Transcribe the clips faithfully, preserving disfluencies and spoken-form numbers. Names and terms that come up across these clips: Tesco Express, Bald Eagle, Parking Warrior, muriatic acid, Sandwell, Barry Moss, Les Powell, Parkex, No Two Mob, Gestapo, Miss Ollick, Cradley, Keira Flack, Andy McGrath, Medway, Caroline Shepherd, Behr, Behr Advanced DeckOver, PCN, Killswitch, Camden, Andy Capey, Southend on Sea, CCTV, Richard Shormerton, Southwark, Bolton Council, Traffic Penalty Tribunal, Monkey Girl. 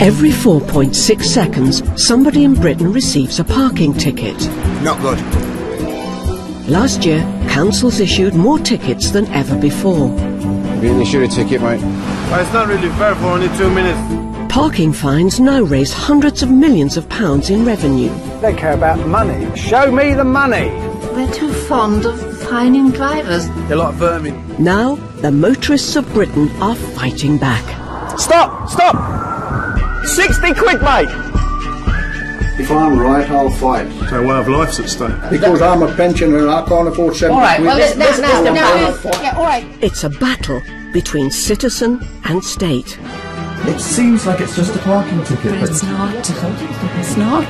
Every four point six seconds, somebody in Britain receives a parking ticket. Not good. Last year, councils issued more tickets than ever before. You didn't issue a ticket, mate. Well, it's not really fair for only two minutes. Parking fines now raise hundreds of millions of pounds in revenue. They care about money. Show me the money. They're too fond of fining drivers. They're like vermin. Now, the motorists of Britain are fighting back. Stop! Stop! sixty quid, mate! If I'm right, I'll fight. So our way of life's at stake. Because I'm a pensioner and I can't afford seventy quid. All right, well, let's, let's, let's, no, let's, no, no, yeah, all right. It's a battle between citizen and state. It seems like it's just a parking ticket. But it's not. It's not.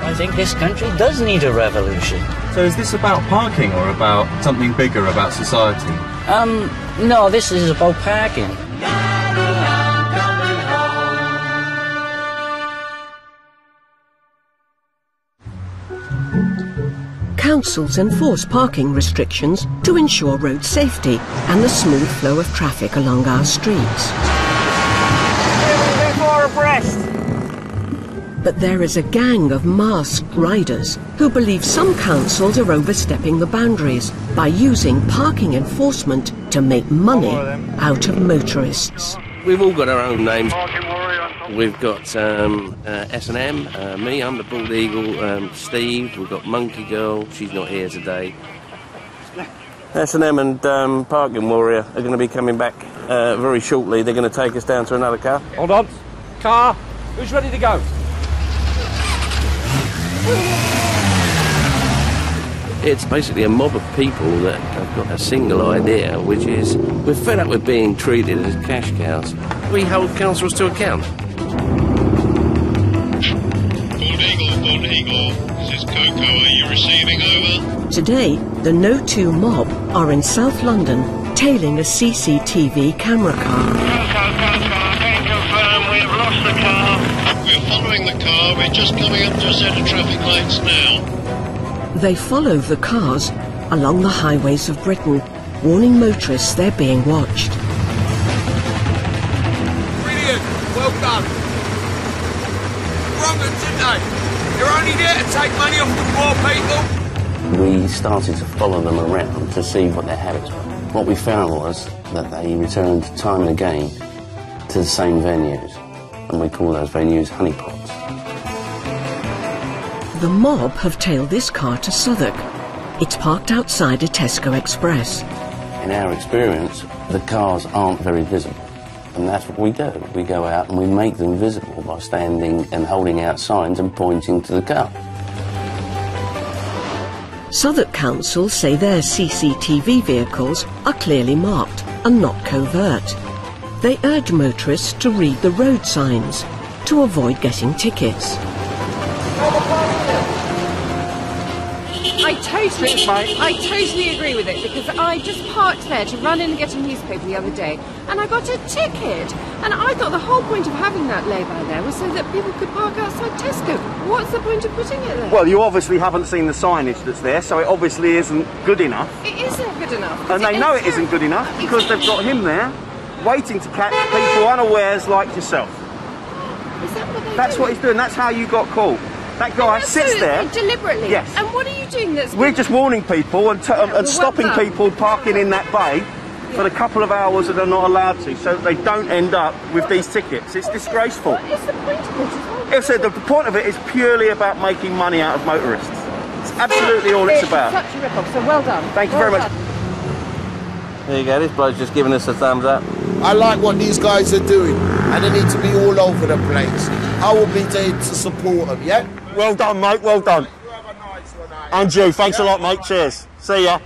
I think this country does need a revolution. So is this about parking or about something bigger about society? Um, no, this is about parking. Councils enforce parking restrictions to ensure road safety and the smooth flow of traffic along our streets. But there is a gang of masked riders who believe some councils are overstepping the boundaries by using parking enforcement to make money out of motorists. We've all got our own names. We've got um, uh, S and M, uh, me, I'm the Bald Eagle, um, Steve, we've got Monkey Girl, she's not here today. S and M and um, Parking Warrior are going to be coming back uh, very shortly. They're going to take us down to another car. Hold on. Car, who's ready to go? It's basically a mob of people that have got a single idea, which is we're fed up with being treated as cash cows. We hold councils to account. Bald Eagle, Bald Eagle, this is Coco, are you receiving, over? Today, the No Two Mob are in South London, tailing a C C T V camera car. Coco, Coco, I can confirm we have lost the car. We're following the car, we're just coming up to a set of traffic lights now. They follow the cars along the highways of Britain, warning motorists they're being watched. Brilliant, well done. You're only there to take money off the poor people. We started to follow them around to see what their habits were. What we found was that they returned time and again to the same venues, and we call those venues honeypots. The mob have tailed this car to Southwark. It's parked outside a Tesco Express. In our experience, the cars aren't very visible. And that's what we do. We go out and we make them visible by standing and holding out signs and pointing to the car. Southwark Council say their C C T V vehicles are clearly marked and not covert. They urge motorists to read the road signs to avoid getting tickets. I totally, I totally agree with it, because I just parked there to run in and get a newspaper the other day and I got a ticket, and I thought the whole point of having that lay-by there was so that people could park outside Tesco. What's the point of putting it there? Well, you obviously haven't seen the signage that's there, so it obviously isn't good enough. It isn't good enough. And they know it isn't good enough because they've got him there waiting to catch people unawares like yourself. Is that what they do? That's what he's doing, that's how you got caught. That guy sits there deliberately. Yes. And what are you doing? That's we're just warning people and, t yeah, and well, stopping people parking in that bay yeah. for a couple of hours that they're not allowed to, so they don't end up with what? these tickets. It's what disgraceful. Is, what is the point of it? It's a, the point of it is purely about making money out of motorists. It's absolutely all it's, it's about. Such a rip-off. So well done. Thank you well very done. much. There you go. This bloke's just giving us a thumbs up. I like what these guys are doing, and they need to be all over the place. I will be there to support them. Yeah. Well done, mate, well done. And you, thanks a lot, mate, cheers. See ya.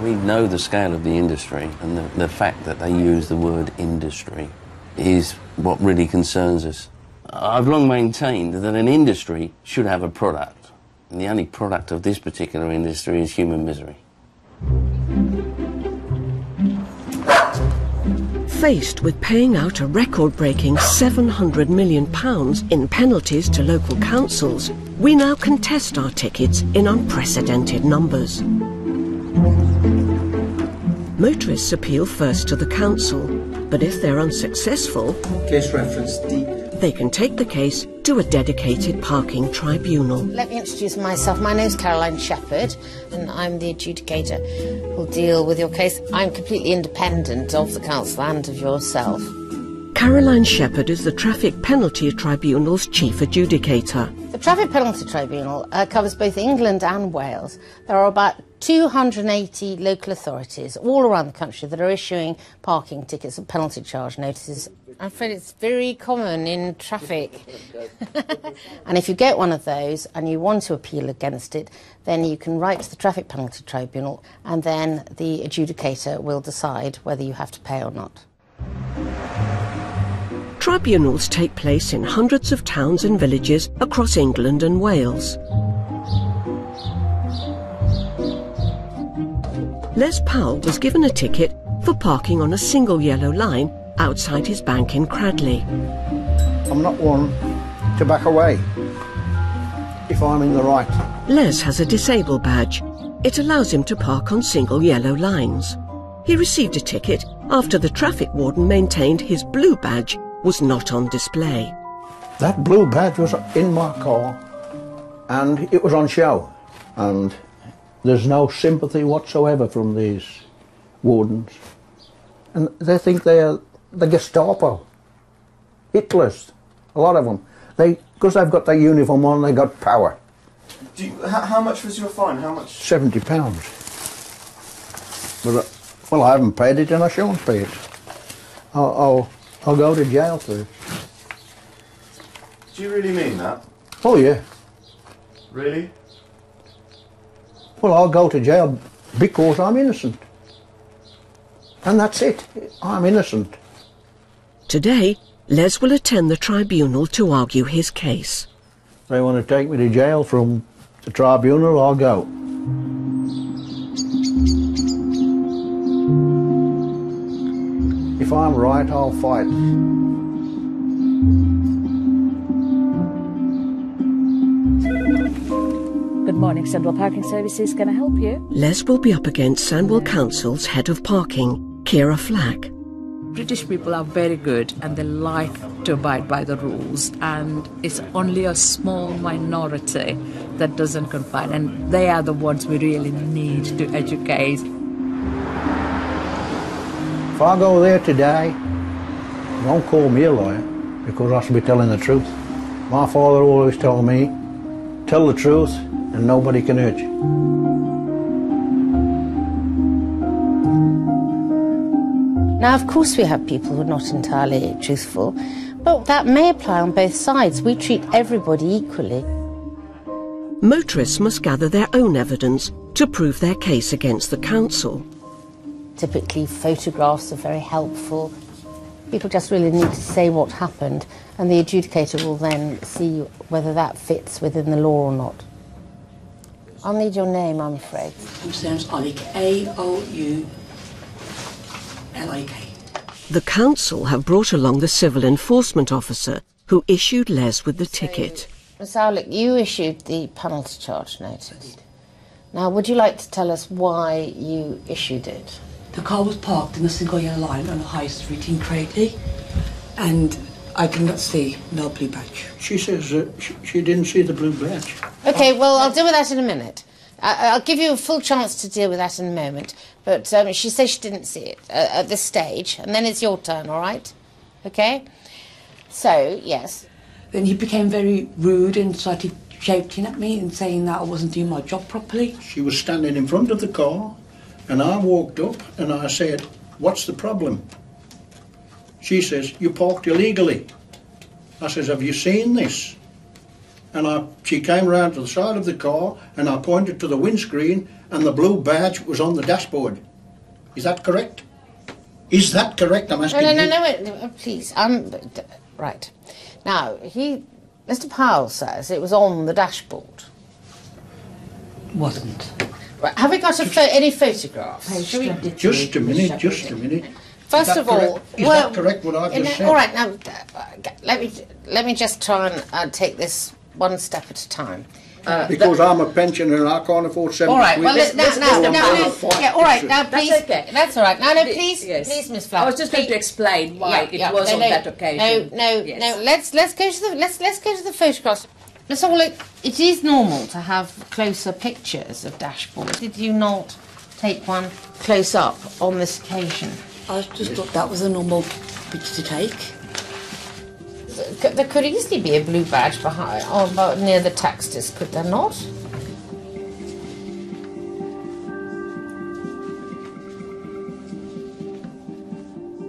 We know the scale of the industry, and the, the fact that they use the word industry is what really concerns us. I've long maintained that an industry should have a product, and the only product of this particular industry is human misery. Faced with paying out a record-breaking seven hundred million pounds in penalties to local councils, we now contest our tickets in unprecedented numbers. Motorists appeal first to the council, but if they're unsuccessful, case reference D, they can take the case to a dedicated parking tribunal. Let me introduce myself. My name's Caroline Shepherd, and I'm the adjudicator who'll deal with your case. I'm completely independent of the council and of yourself. Caroline Shepherd is the Traffic Penalty Tribunal's chief adjudicator. The Traffic Penalty Tribunal uh, covers both England and Wales. There are about two hundred and eighty local authorities all around the country that are issuing parking tickets and penalty charge notices. I'm afraid it's very common in traffic. And if you get one of those and you want to appeal against it, then you can write to the Traffic Penalty Tribunal, and then the adjudicator will decide whether you have to pay or not. Tribunals take place in hundreds of towns and villages across England and Wales. Les Powell was given a ticket for parking on a single yellow line outside his bank in Cradley. I'm not one to back away if I'm in the right. Les has a disabled badge. It allows him to park on single yellow lines. He received a ticket after the traffic warden maintained his blue badge was not on display. That blue badge was in my car and it was on show, and there's no sympathy whatsoever from these wardens, and they think they're the Gestapo, Hitlers, a lot of them. They, because they've got their uniform on, they got power. Do you, how, how much was your fine? How much? seventy pounds. But, well, I haven't paid it and I shan't pay it. I'll, I'll I'll go to jail too. Do you really mean that? Oh, yeah. Really? Well, I'll go to jail because I'm innocent. And that's it. I'm innocent. Today, Les will attend the tribunal to argue his case. If they want to take me to jail from the tribunal, I'll go. If I'm right, I'll fight. Good morning, Sandwell Parking Services. Can I help you? Les will be up against Sandwell Council's head of parking, Keira Flack. British people are very good and they like to abide by the rules, and it's only a small minority that doesn't confide, and they are the ones we really need to educate. If I go there today, don't call me a liar, because I should be telling the truth. My father always told me, tell the truth and nobody can hurt you. Now, of course we have people who are not entirely truthful, but that may apply on both sides. We treat everybody equally. Motorists must gather their own evidence to prove their case against the council. Typically, photographs are very helpful. People just really need to say what happened, and the adjudicator will then see whether that fits within the law or not. I'll need your name, I'm afraid. Miss Ollick, A O U L I K. The council have brought along the civil enforcement officer who issued Les with the ticket. Miss Ollick, you issued the penalty charge notice. Now, would you like to tell us why you issued it? The car was parked in a single yellow line on a high street in Cradley, and I cannot see no blue badge. She says that she, she didn't see the blue badge. OK, well, I'll deal with that in a minute. I, I'll give you a full chance to deal with that in a moment, but um, she says she didn't see it uh, at this stage, and then it's your turn, all right? OK? So, yes. Then he became very rude and started shouting at me and saying that I wasn't doing my job properly. She was standing in front of the car, and I walked up and I said, what's the problem? She says, you parked illegally. I says, have you seen this? And I, she came round to the side of the car and I pointed to the windscreen and the blue badge was on the dashboard. Is that correct? Is that correct? I'm asking you. No, no, no, no, no, no, please. I'm, right. Now, he, Mister Powell says it was on the dashboard. Wasn't. Right, have we got a pho any photographs? Just, just a minute, just a minute. First of all, correct? Is well, that correct what I've just said? All right, now, uh, let me, let me just try and uh, take this one step at a time. Uh, because I'm a pensioner and I can't afford seven. All right, well, this, this, now, this, now, now, now, yeah, all right, now, please. That's okay. That's all right. Now, no, please, yes. please, Miss Flack. I was just please. going to explain why yeah, it yeah, was no, on no, that occasion. No, no, yes. no. Let's let's go to the let's let's go to the photographs. Miss Ollick, it is normal to have closer pictures of dashboards. Did you not take one close up on this occasion? I just thought that was a normal picture to take. There could easily be a blue badge behind, or near the tax disc, could there not?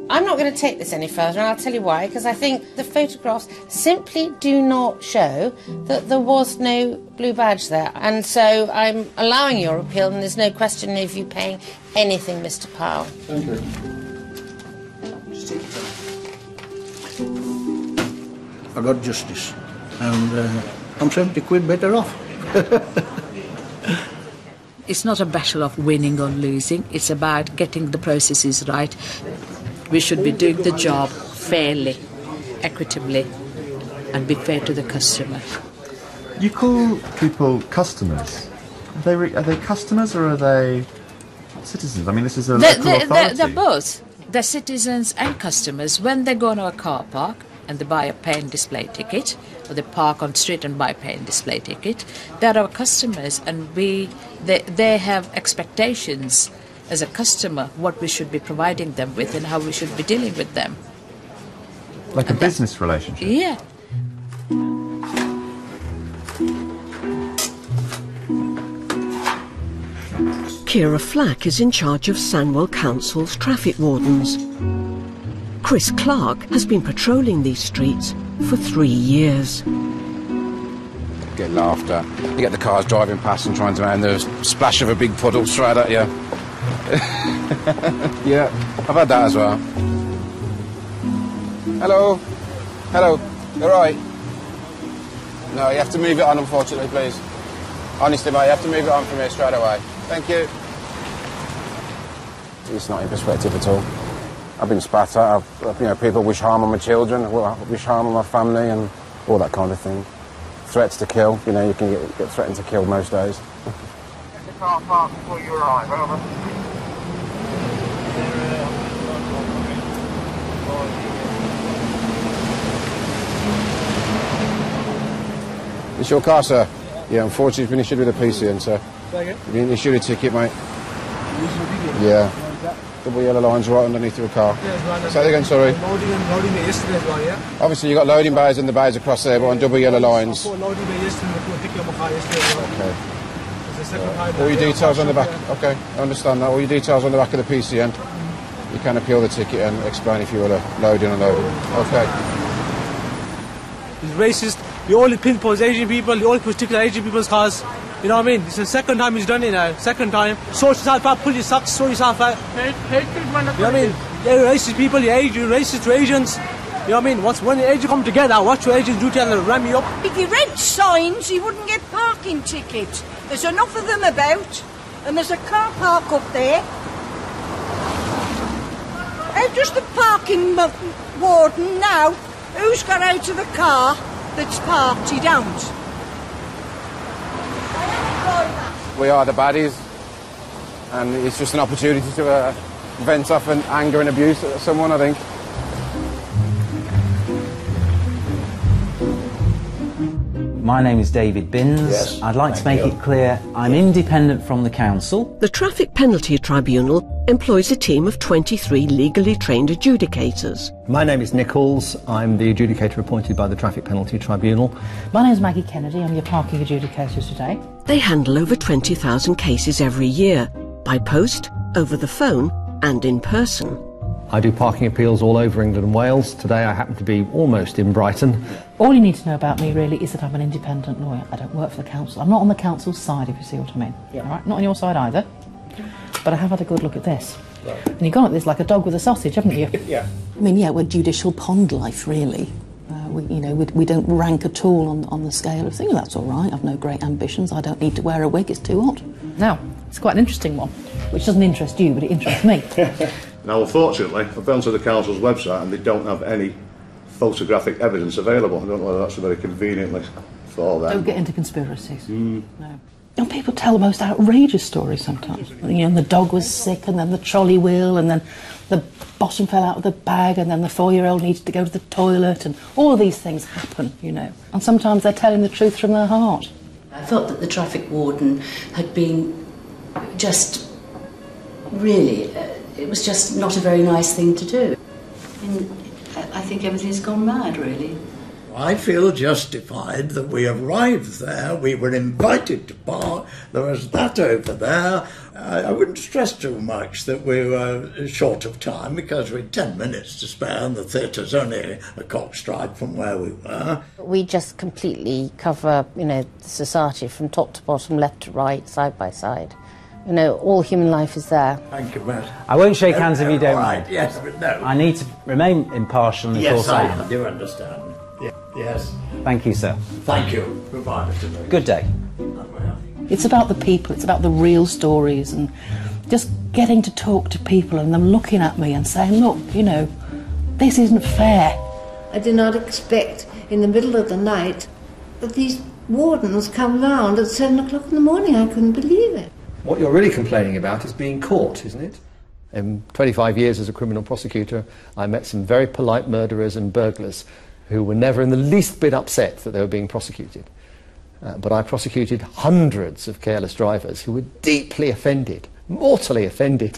I'm not going to take this any further, and I'll tell you why, because I think the photographs simply do not show that there was no blue badge there. And so I'm allowing your appeal, and there's no question of you paying anything, Mister Powell. Thank you. Just take it down. I got justice, and uh, I'm seventy quid better off. It's not a battle of winning or losing, it's about getting the processes right. We should be doing the job fairly, equitably, and be fair to the customer. You call people customers. Are they, re are they customers or are they citizens? I mean, this is a they're, local they're, authority. They're both. They're citizens and customers. When they go into a car park, and they buy a pay and display ticket, or they park on street and buy a pay and display ticket, they're our customers, and we they, they have expectations as a customer, what we should be providing them with and how we should be dealing with them. Like and a business relationship? Yeah. Keira Flack is in charge of Sandwell Council's traffic wardens. Chris Clark has been patrolling these streets for three years. You get laughed at. You get the cars driving past and trying to land the splash of a big puddle straight at you. Yeah, I've had that as well. Hello. Hello. You all right? No, you have to move it on, unfortunately, please. Honestly, mate, you have to move it on from here straight away. Thank you. It's not in perspective at all. I've been spat at, I've, you know, people wish harm on my children, wish harm on my family and all that kind of thing. Threats to kill, you know, you can get, get threatened to kill most days. Get the car parked before you arrive, over. It's your car, sir? Yeah, unfortunately it's been issued with a P C N, sir. You've been issued a ticket, mate. Yeah. Double yellow lines right underneath your car. Yeah, say that again, sorry. Loading and loading yesterday as well, yeah? Obviously you've got loading bays and the bays across there, but on double yellow lines. Okay. Uh, all your details on the back, okay, I understand that. All your details on the back of the P C N. You can appeal the ticket and explain if you were loading and loading. Okay. It's racist. You only pinpoint Asian people, you only particular Asian people's cars. You know what I mean? It's the second time he's done it now. Second time. Sort yourself out, pull your socks, throw yourself out. Hate, hate you know what I mean? You're racist people, you're Asian, racist to Asians. You know what I mean? Once when the Asians come together, what do Asians do to them? They'll ram you up. If you read signs, you wouldn't get parking tickets. There's enough of them about, and there's a car park up there. How does the parking warden know who's got out of the car that's parked? He don't. We are the baddies, and it's just an opportunity to uh, vent off and anger and abuse at someone, I think. My name is David Binns. Yes, I'd like to make you. it clear I'm independent from the council. The Traffic Penalty Tribunal employs a team of twenty-three legally trained adjudicators. My name is Nichols. I'm the adjudicator appointed by the Traffic Penalty Tribunal. My name is Maggie Kennedy. I'm your parking adjudicator today. They handle over twenty thousand cases every year, by post, over the phone and in person. I do parking appeals all over England and Wales. Today I happen to be almost in Brighton. All you need to know about me really is that I'm an independent lawyer. I don't work for the council. I'm not on the council's side, if you see what I mean. Yeah. Right? Not on your side either. But I have had a good look at this. Right. And you've gone at this like a dog with a sausage, haven't you? Yeah. I mean, yeah, we're judicial pond life, really. Uh, we, you know, we, we don't rank at all on, on the scale of things. That's all right. I've no great ambitions. I don't need to wear a wig. It's too hot. Now, it's quite an interesting one, which doesn't interest you, but it interests me. Now, unfortunately, I've gone to the council's website and they don't have any photographic evidence available. I don't know whether that's a very conveniently for them. Don't get into conspiracies. Mm. No. And people tell the most outrageous stories sometimes. You know, and the dog was sick, and then the trolley wheel, and then the bottom fell out of the bag, and then the four-year-old needed to go to the toilet, and all of these things happen, you know. And sometimes they're telling the truth from their heart. I felt that the traffic warden had been just really, uh, it was just not a very nice thing to do. And I think everything's gone mad, really. I feel justified that we arrived there, we were invited to park, there was that over there. I, I wouldn't stress too much that we were short of time because we had ten minutes to spare and the theatre's only a cock's stride from where we were. We just completely cover, you know, society from top to bottom, left to right, side by side. You know, all human life is there. Thank you, Matt. I won't shake hands no, if you don't mind. Right. Yes, but no. I need to remain impartial and yes, I am. You understand. Yes. Thank you, sir. Thank you. Goodbye, Mister Davis. Good day. It's about the people, it's about the real stories, and just getting to talk to people and them looking at me and saying, look, you know, this isn't fair. I did not expect in the middle of the night that these wardens come round at seven o'clock in the morning. I couldn't believe it. What you're really complaining about is being caught, isn't it? In twenty-five years as a criminal prosecutor, I met some very polite murderers and burglars who were never in the least bit upset that they were being prosecuted. Uh, but I prosecuted hundreds of careless drivers who were deeply offended, mortally offended,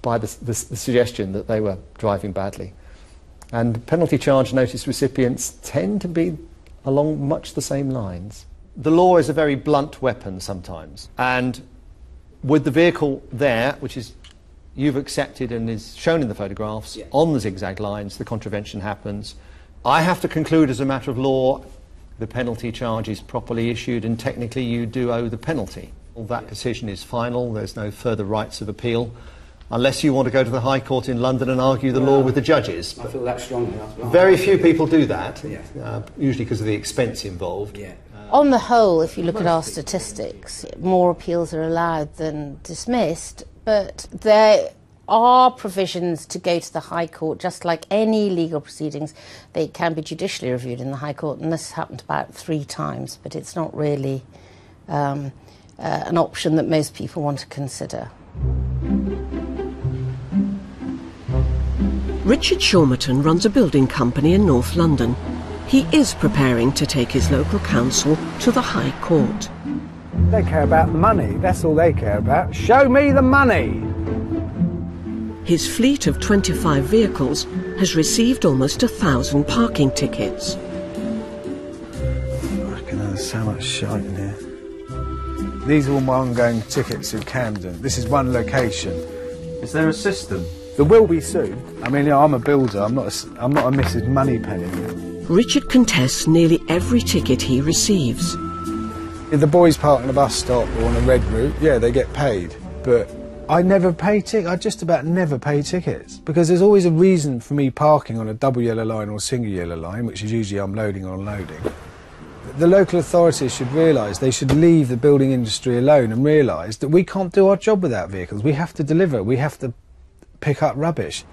by the, the, the suggestion that they were driving badly. And penalty charge notice recipients tend to be along much the same lines. The law is a very blunt weapon sometimes, and with the vehicle there, which is you've accepted and is shown in the photographs, yeah. on the zigzag lines, the contravention happens. I have to conclude as a matter of law the penalty charge is properly issued and technically you do owe the penalty. Well, that decision is final, there's no further rights of appeal, unless you want to go to the High Court in London and argue the yeah, law with the judges. I feel that strongly. Very few people do that, yeah. uh, usually because of the expense involved. Yeah. Uh, On the whole, if you look at our statistics, more appeals are allowed than dismissed, but they're are provisions to go to the High Court. Just like any legal proceedings, they can be judicially reviewed in the High Court, and this happened about three times, but it's not really um, uh, an option that most people want to consider. Richard Shormerton runs a building company in North London. He is preparing to take his local council to the High Court. They care about the money, that's all they care about. Show me the money! His fleet of twenty-five vehicles has received almost a thousand parking tickets. I can have so much shite in here. These are all my ongoing tickets through Camden. This is one location. Is there a system? There will be soon. I mean, you know, I'm a builder. I'm not. A, I'm not a Missus Moneypenny. Richard contests nearly every ticket he receives. If the boys park on a bus stop or on a red route, yeah, they get paid, but. I never pay tickets, I just about never pay tickets, because there's always a reason for me parking on a double yellow line or single yellow line, which is usually I'm loading or unloading. The local authorities should realise, they should leave the building industry alone and realise that we can't do our job without vehicles. We have to deliver, we have to pick up rubbish.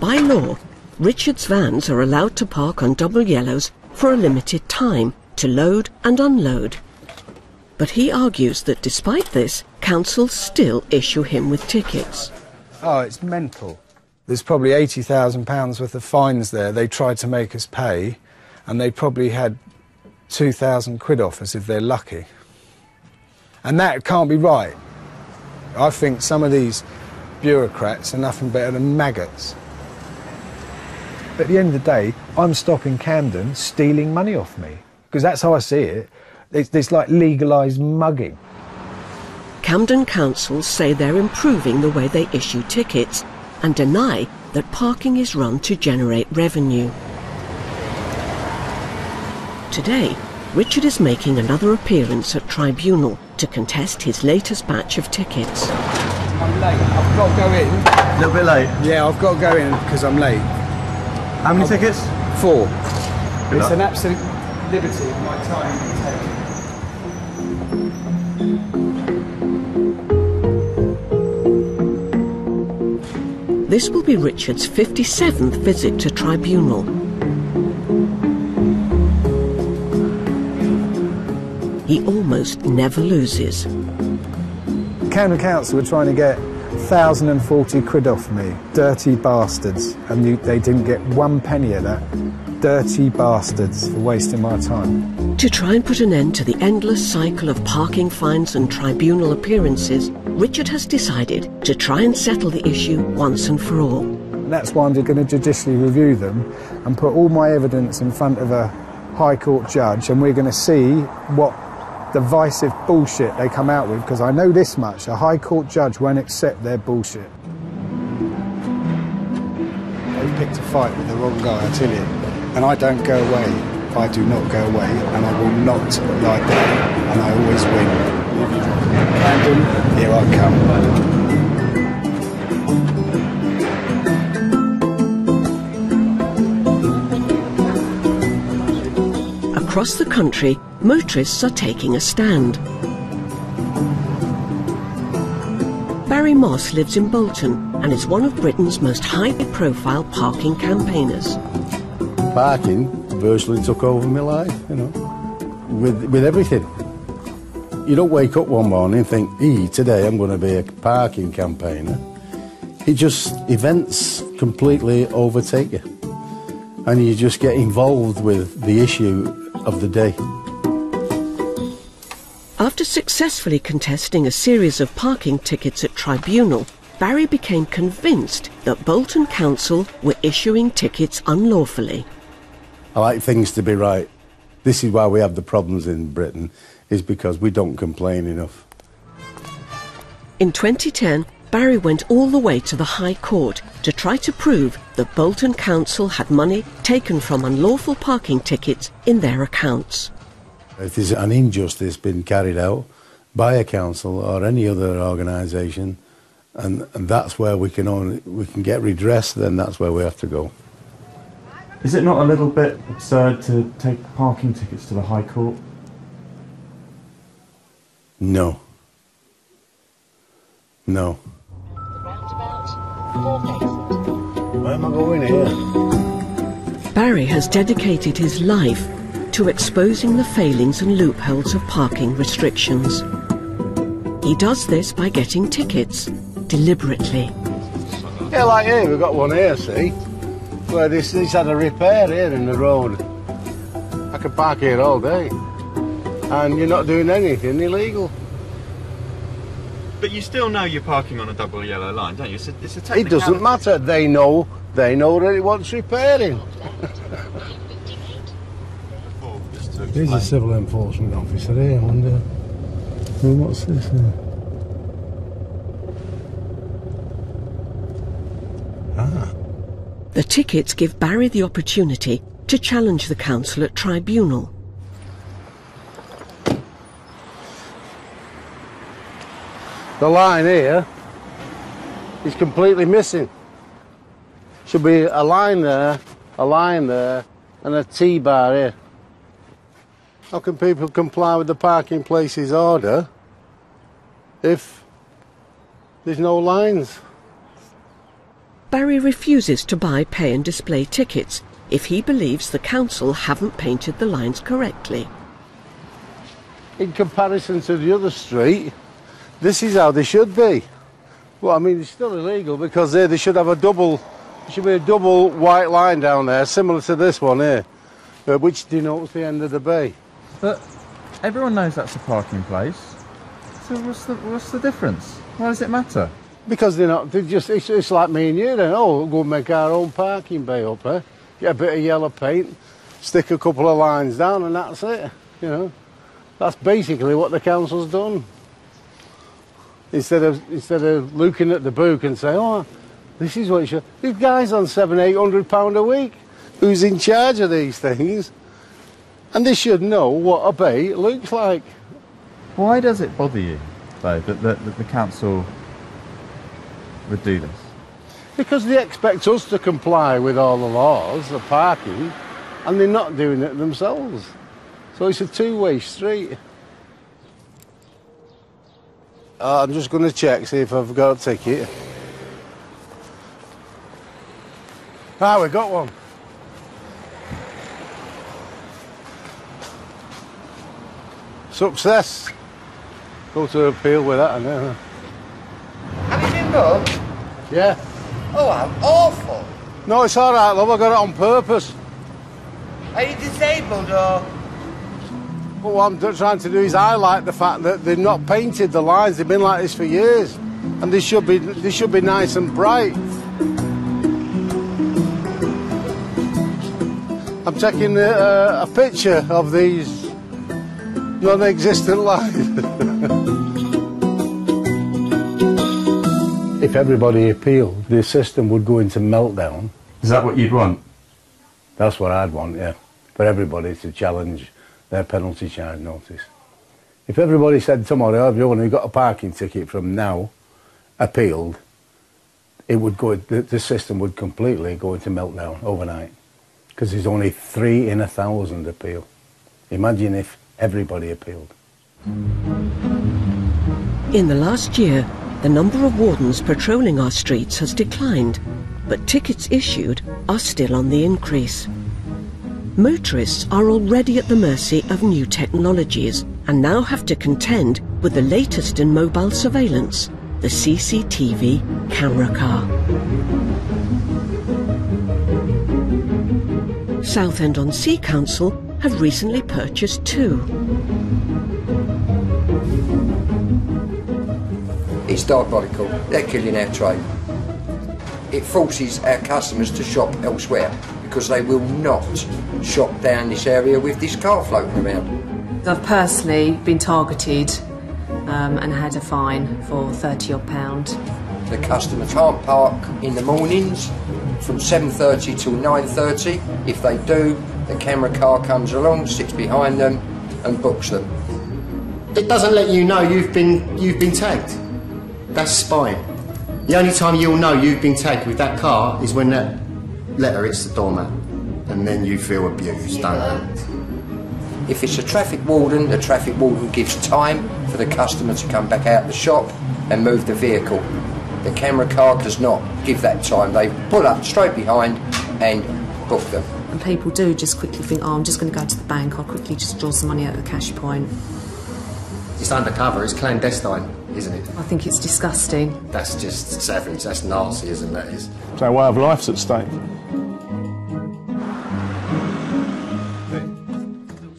By law, Richard's vans are allowed to park on double yellows for a limited time to load and unload. But he argues that despite this, councils still issue him with tickets. Oh, it's mental. There's probably eighty thousand pounds worth of fines there they tried to make us pay, and they probably had two thousand quid off us if they're lucky. And that can't be right. I think some of these bureaucrats are nothing better than maggots. But at the end of the day, I'm stopping Camden stealing money off me, because that's how I see it. It's, it's like legalised mugging. Camden councils say they're improving the way they issue tickets and deny that parking is run to generate revenue. Today, Richard is making another appearance at tribunal to contest his latest batch of tickets. I'm late. I've got to go in. A little bit late. Yeah, I've got to go in because I'm late. How many I've, tickets? Four. Good it's luck. An absolute liberty of my time to take. This will be Richard's fifty-seventh visit to tribunal. he almost never loses. Camden Council were trying to get one thousand and forty quid off me, dirty bastards, and you, they didn't get one penny of that. Dirty bastards for wasting my time. To try and put an end to the endless cycle of parking fines and tribunal appearances, Richard has decided to try and settle the issue once and for all. And that's why I'm going to judicially review them and put all my evidence in front of a High Court judge, and we're going to see what divisive bullshit they come out with, because I know this much, a High Court judge won't accept their bullshit. They've picked a fight with the wrong guy, I tell you, and I don't go away. I do not go away, and I will not lie down, and I always win. Camden, here I come. Across the country, motorists are taking a stand. Barry Moss lives in Bolton and is one of Britain's most high-profile parking campaigners. Parking virtually took over my life, you know, with, with everything. You don't wake up one morning and think, hey, today I'm going to be a parking campaigner. It just, events completely overtake you. And you just get involved with the issue of the day. After successfully contesting a series of parking tickets at tribunal, Barry became convinced that Bolton Council were issuing tickets unlawfully. I like things to be right. This is why we have the problems in Britain, is because we don't complain enough. In twenty ten, Barry went all the way to the High Court to try to prove that Bolton Council had money taken from unlawful parking tickets in their accounts. If there's an injustice being carried out by a council or any other organisation, and, and that's where we can only, we can get redress, then that's where we have to go. Is it not a little bit absurd to take parking tickets to the High Court? No. No. Where am I going here? Barry has dedicated his life to exposing the failings and loopholes of parking restrictions. He does this by getting tickets, deliberately. Yeah, like here, we've got one here, see? Where this, this had a repair here in the road. I could park here all day. And you're not doing anything illegal. But you still know you're parking on a double yellow line, don't you? It's a, it's a technicality. It doesn't matter. They know. They know that it wants repairing. There's a civil enforcement officer here. I wonder. Well, what's this here? Ah. The tickets give Barry the opportunity to challenge the council at tribunal. The line here is completely missing. Should be a line there, a line there, and a T-bar here. How can people comply with the parking places order if there's no lines? Barry refuses to buy pay and display tickets if he believes the council haven't painted the lines correctly. In comparison to the other street, this is how they should be. Well, I mean, it's still illegal because there they should have a double, there should be a double white line down there, similar to this one here, uh, which denotes the end of the bay. But everyone knows that's a parking place. So what's the what's the difference? Why does it matter? Because they're not. They just it's, it's like me and you. Then oh, we'll go make our own parking bay up there, eh? Get a bit of yellow paint, stick a couple of lines down, and that's it. You know, that's basically what the council's done. Instead of, instead of looking at the book and saying, oh, this is what you should... These guys on seven, eight hundred pound a week, who's in charge of these things, and they should know what a bay looks like. Why does it bother you, though, that the, that the council would do this? Because they expect us to comply with all the laws, the parking, and they're not doing it themselves. So it's a two-way street. Uh, I'm just going to check, see if I've got a ticket. Ah, we got one. Success. Go to appeal with that, I know. Have you been robbed? Yeah. Oh, how awful. No, it's all right, love. I got it on purpose. Are you disabled or...? Well, what I'm trying to do is highlight the fact that they've not painted the lines. They've been like this for years. And they should be, they should be nice and bright. I'm taking uh, a picture of these non-existent lines. If everybody appealed, the system would go into meltdown. Is that what you'd want? That's what I'd want, yeah. For everybody to challenge their penalty charge notice. If everybody said tomorrow, everyone who got a parking ticket from now appealed, it would go, the, the system would completely go into meltdown overnight. Because there's only three in a thousand appeal. Imagine if everybody appealed. In the last year, the number of wardens patrolling our streets has declined, but tickets issued are still on the increase. Motorists are already at the mercy of new technologies and now have to contend with the latest in mobile surveillance, the C C T V camera car. Southend on Sea Council have recently purchased two. It's diabolical. They're killing our trade. It forces our customers to shop elsewhere because they will not shop down this area with this car floating around. I've personally been targeted um, and had a fine for thirty odd pound. The customer can't park in the mornings from seven thirty till nine thirty. If they do, the camera car comes along, sits behind them and books them. It doesn't let you know you've been, you've been tagged. That's spying. The only time you'll know you've been tagged with that car is when that letter hits the doormat, and then you feel abused, don't you? If it's a traffic warden, the traffic warden gives time for the customer to come back out the shop and move the vehicle. The camera car does not give that time. They pull up straight behind and book them. And people do just quickly think, oh, I'm just going to go to the bank, I'll quickly just draw some money out of the cash point. It's undercover, it's clandestine, isn't it? I think it's disgusting. That's just savage, that's Nazism, that is. It's our way of life's at stake.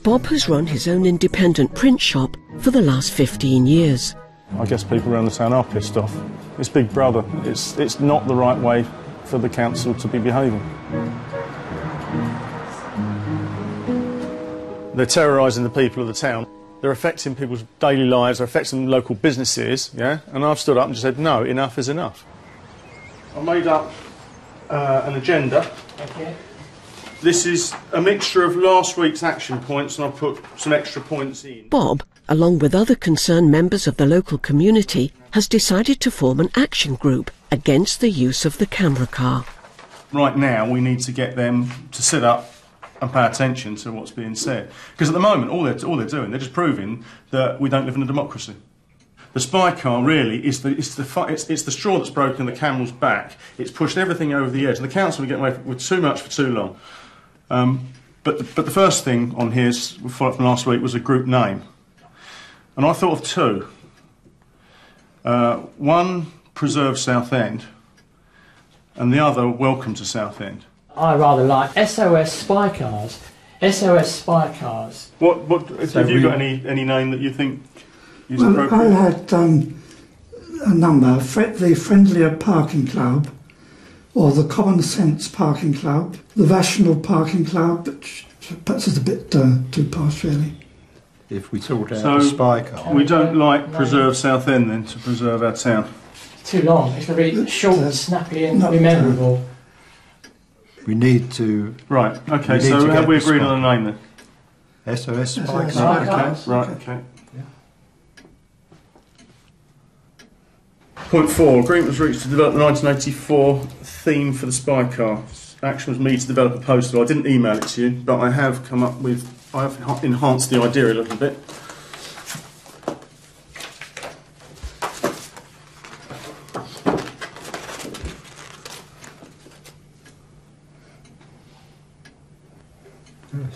Bob has run his own independent print shop for the last fifteen years. I guess people around the town are pissed off. It's Big Brother. It's, it's not the right way for the council to be behaving. They're terrorising the people of the town. They're affecting people's daily lives, they're affecting local businesses, yeah? And I've stood up and just said, no, enough is enough. I made up uh, an agenda. Okay. This is a mixture of last week's action points, and I've put some extra points in. Bob, along with other concerned members of the local community, has decided to form an action group against the use of the camera car. Right now, we need to get them to sit up and pay attention to what's being said. Because at the moment, all they're, all they're doing, they're just proving that we don't live in a democracy. The spy car, really, is the, it's, the, it's, it's the straw that's broken the camel's back. It's pushed everything over the edge, and the council are getting away with too much for too long. Um, but, the, but the first thing on here, from last week, was a group name. And I thought of two. Uh, one, Preserve Southend, and the other, Welcome to Southend. I rather like S O S spy cars. S O S spy cars. What? What? So have you got any any name that you think is well, appropriate? I had um, a number: the Friendlier Parking Club, or the Common Sense Parking Club, the Rational Parking Club, which perhaps is a bit uh, too posh, really. If we sort out so a spy car, we don't like Preserve Southend then to preserve our town. It's too long. It's really short, uh, snappy, and not memorable. Uh, We need to... Right, OK, so have we agreed on a name then? S O S Spy Cars. Right, OK. Point four, agreement was reached to develop the nineteen eighty-four theme for the spy car. Action was made to develop a poster. I didn't email it to you, but I have come up with... I have enhanced the idea a little bit.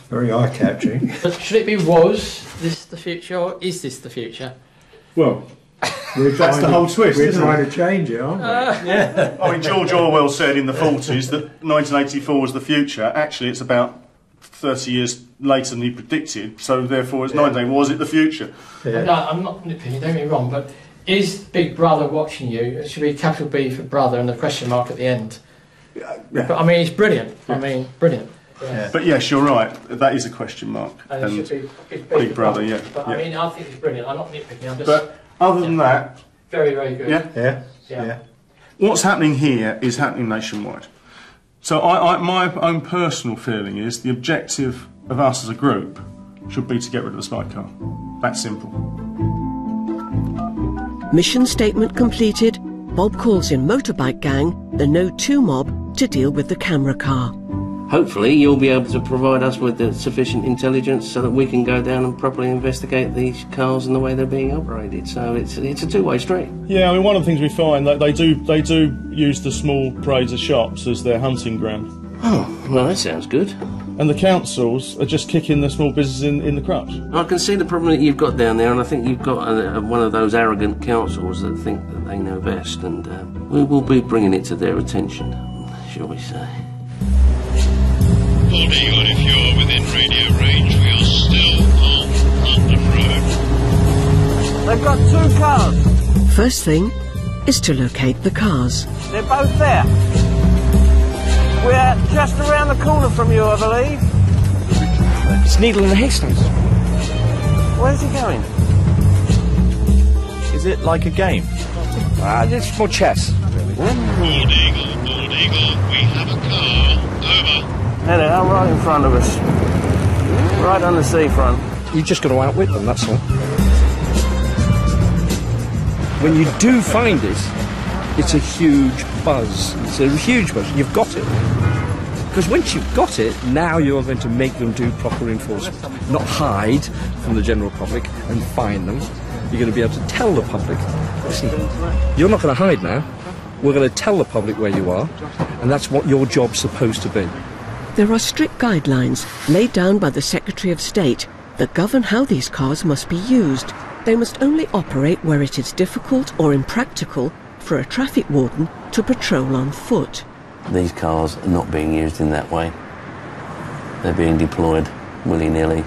Very eye-catching. Should it be was this the future, or is this the future? Well, that's the whole twist. We're trying to change it, aren't we? Uh, yeah. I mean, George Orwell said in the forties that nineteen eighty-four was the future. Actually, it's about thirty years later than he predicted, so therefore it's yeah. nineteen eighty-four. Was it the future? Yeah. No, I'm not nitpicking, don't get me wrong, but is Big Brother watching you? It should be capital B for brother and a question mark at the end. Yeah. But, I mean, it's brilliant. Yeah. I mean, brilliant. Yeah. But yes, you're right. That is a question mark. And, and it should be Big, big brother, brother, yeah. But yeah. I mean, I think it's brilliant. I'm not nitpicking. I'm just. But other than yeah, that, very, very good. Yeah. Yeah. Yeah. Yeah. What's happening here is happening nationwide. So I, I, my own personal feeling is the objective of us as a group should be to get rid of the sidecar. That's simple. Mission statement completed. Bob calls in motorbike gang, the No Two Mob, to deal with the camera car. Hopefully you'll be able to provide us with the sufficient intelligence so that we can go down and properly investigate these cars and the way they're being operated. So it's it's a two-way street. Yeah, I mean, one of the things we find that they do they do use the small praiser shops as their hunting ground. Oh, well, that sounds good. And the councils are just kicking the small businesses in, in the crotch. I can see the problem that you've got down there, and I think you've got a, a, one of those arrogant councils that think that they know best, and uh, we will be bringing it to their attention, shall we say. Bald Eagle, if you're within radio range, we are still on London Road. They've got two cars. First thing is to locate the cars. They're both there. We're just around the corner from you, I believe. It's Needle and Hastings. Where's he going? Is it like a game? Ah, uh, it's more chess. Really. Bald Eagle, Bald Eagle, we have a car. Over. And they are right in front of us, right on the seafront. You've just got to outwit them, that's all. When you do find it, it's a huge buzz. It's a huge buzz. You've got it. Because once you've got it, now you're going to make them do proper enforcement. Not hide from the general public and fine them. You're going to be able to tell the public, listen, you're not going to hide now. We're going to tell the public where you are, and that's what your job's supposed to be. There are strict guidelines laid down by the Secretary of State that govern how these cars must be used. They must only operate where it is difficult or impractical for a traffic warden to patrol on foot. These cars are not being used in that way. They're being deployed willy-nilly.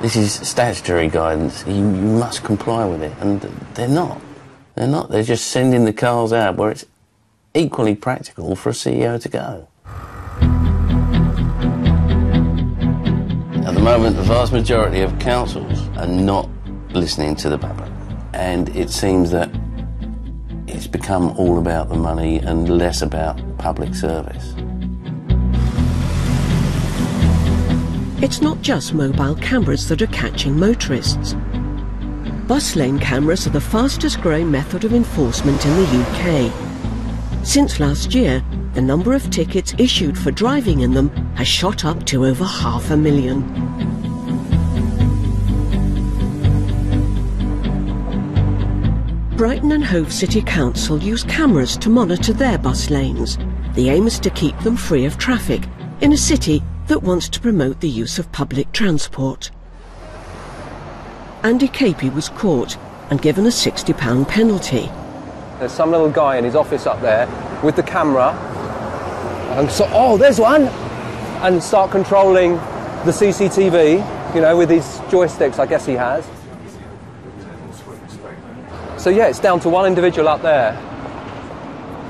This is statutory guidance. You, you must comply with it, and they're not. They're not. They're just sending the cars out where it's equally practical for a C E O to go. At the moment, the vast majority of councils are not listening to the public, and it seems that it's become all about the money and less about public service. It's not just mobile cameras that are catching motorists. Bus lane cameras are the fastest growing method of enforcement in the U K. Since last year, the number of tickets issued for driving in them has shot up to over half a million. Brighton and Hove City Council use cameras to monitor their bus lanes. The aim is to keep them free of traffic in a city that wants to promote the use of public transport. Andy Capey was caught and given a sixty pound penalty. There's some little guy in his office up there with the camera. And so, oh, there's one! And start controlling the C C T V, you know, with these joysticks, I guess he has. So yeah, it's down to one individual up there,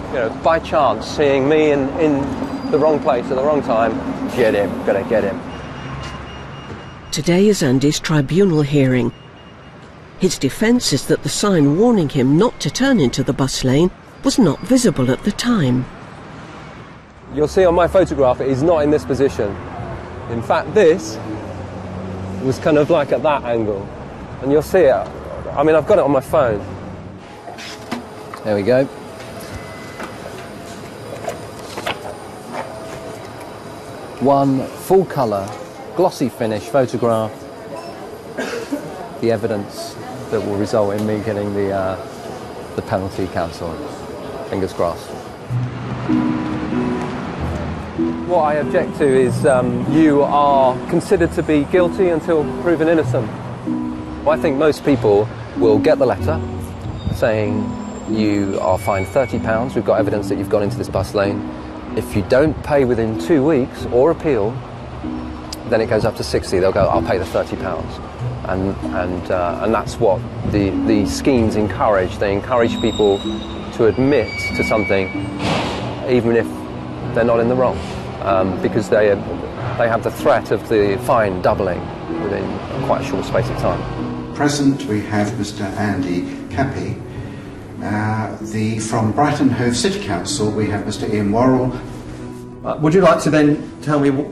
you know, by chance, seeing me in, in the wrong place at the wrong time. Get him, gotta get him. Today is Andy's tribunal hearing. His defence is that the sign warning him not to turn into the bus lane was not visible at the time. You'll see on my photograph it is not in this position. In fact, this was kind of like at that angle. And you'll see it. I mean, I've got it on my phone. There we go. One full colour, glossy finish photograph. The evidence that will result in me getting the, uh, the penalty cancelled. Fingers crossed. What I object to is um, you are considered to be guilty until proven innocent. I think most people will get the letter saying you are fined thirty pounds, we've got evidence that you've gone into this bus lane. If you don't pay within two weeks or appeal, then it goes up to sixty. They'll go, I'll pay the thirty pounds. And, and, uh, and that's what the, the schemes encourage. They encourage people to admit to something even if they're not in the wrong, um, because they, they have the threat of the fine doubling within quite a short space of time. Present we have Mr Andy Capey. Uh, the, from Brighton and Hove City Council we have Mr Ian Worrell. Uh, would you like to then tell me what,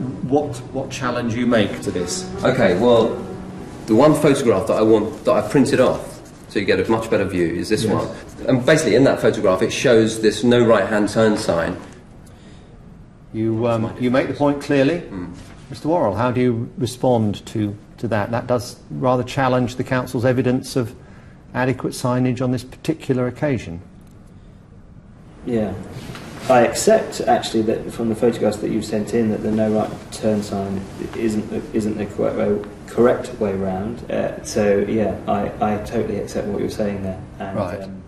what, what challenge you make to this? Okay, well, the one photograph that I want, that I printed off, so you get a much better view, is this yes. one. And basically in that photograph it shows this no right-hand turn sign. You, um, you make the point clearly. Mm. Mister Worrell, how do you respond to, to that? That does rather challenge the council's evidence of adequate signage on this particular occasion. Yeah. I accept, actually, that from the photographs that you've sent in, that the no right turn sign isn't isn't the correct way, correct way round. Uh, so, yeah, I, I totally accept what you're saying there. And, right. Um,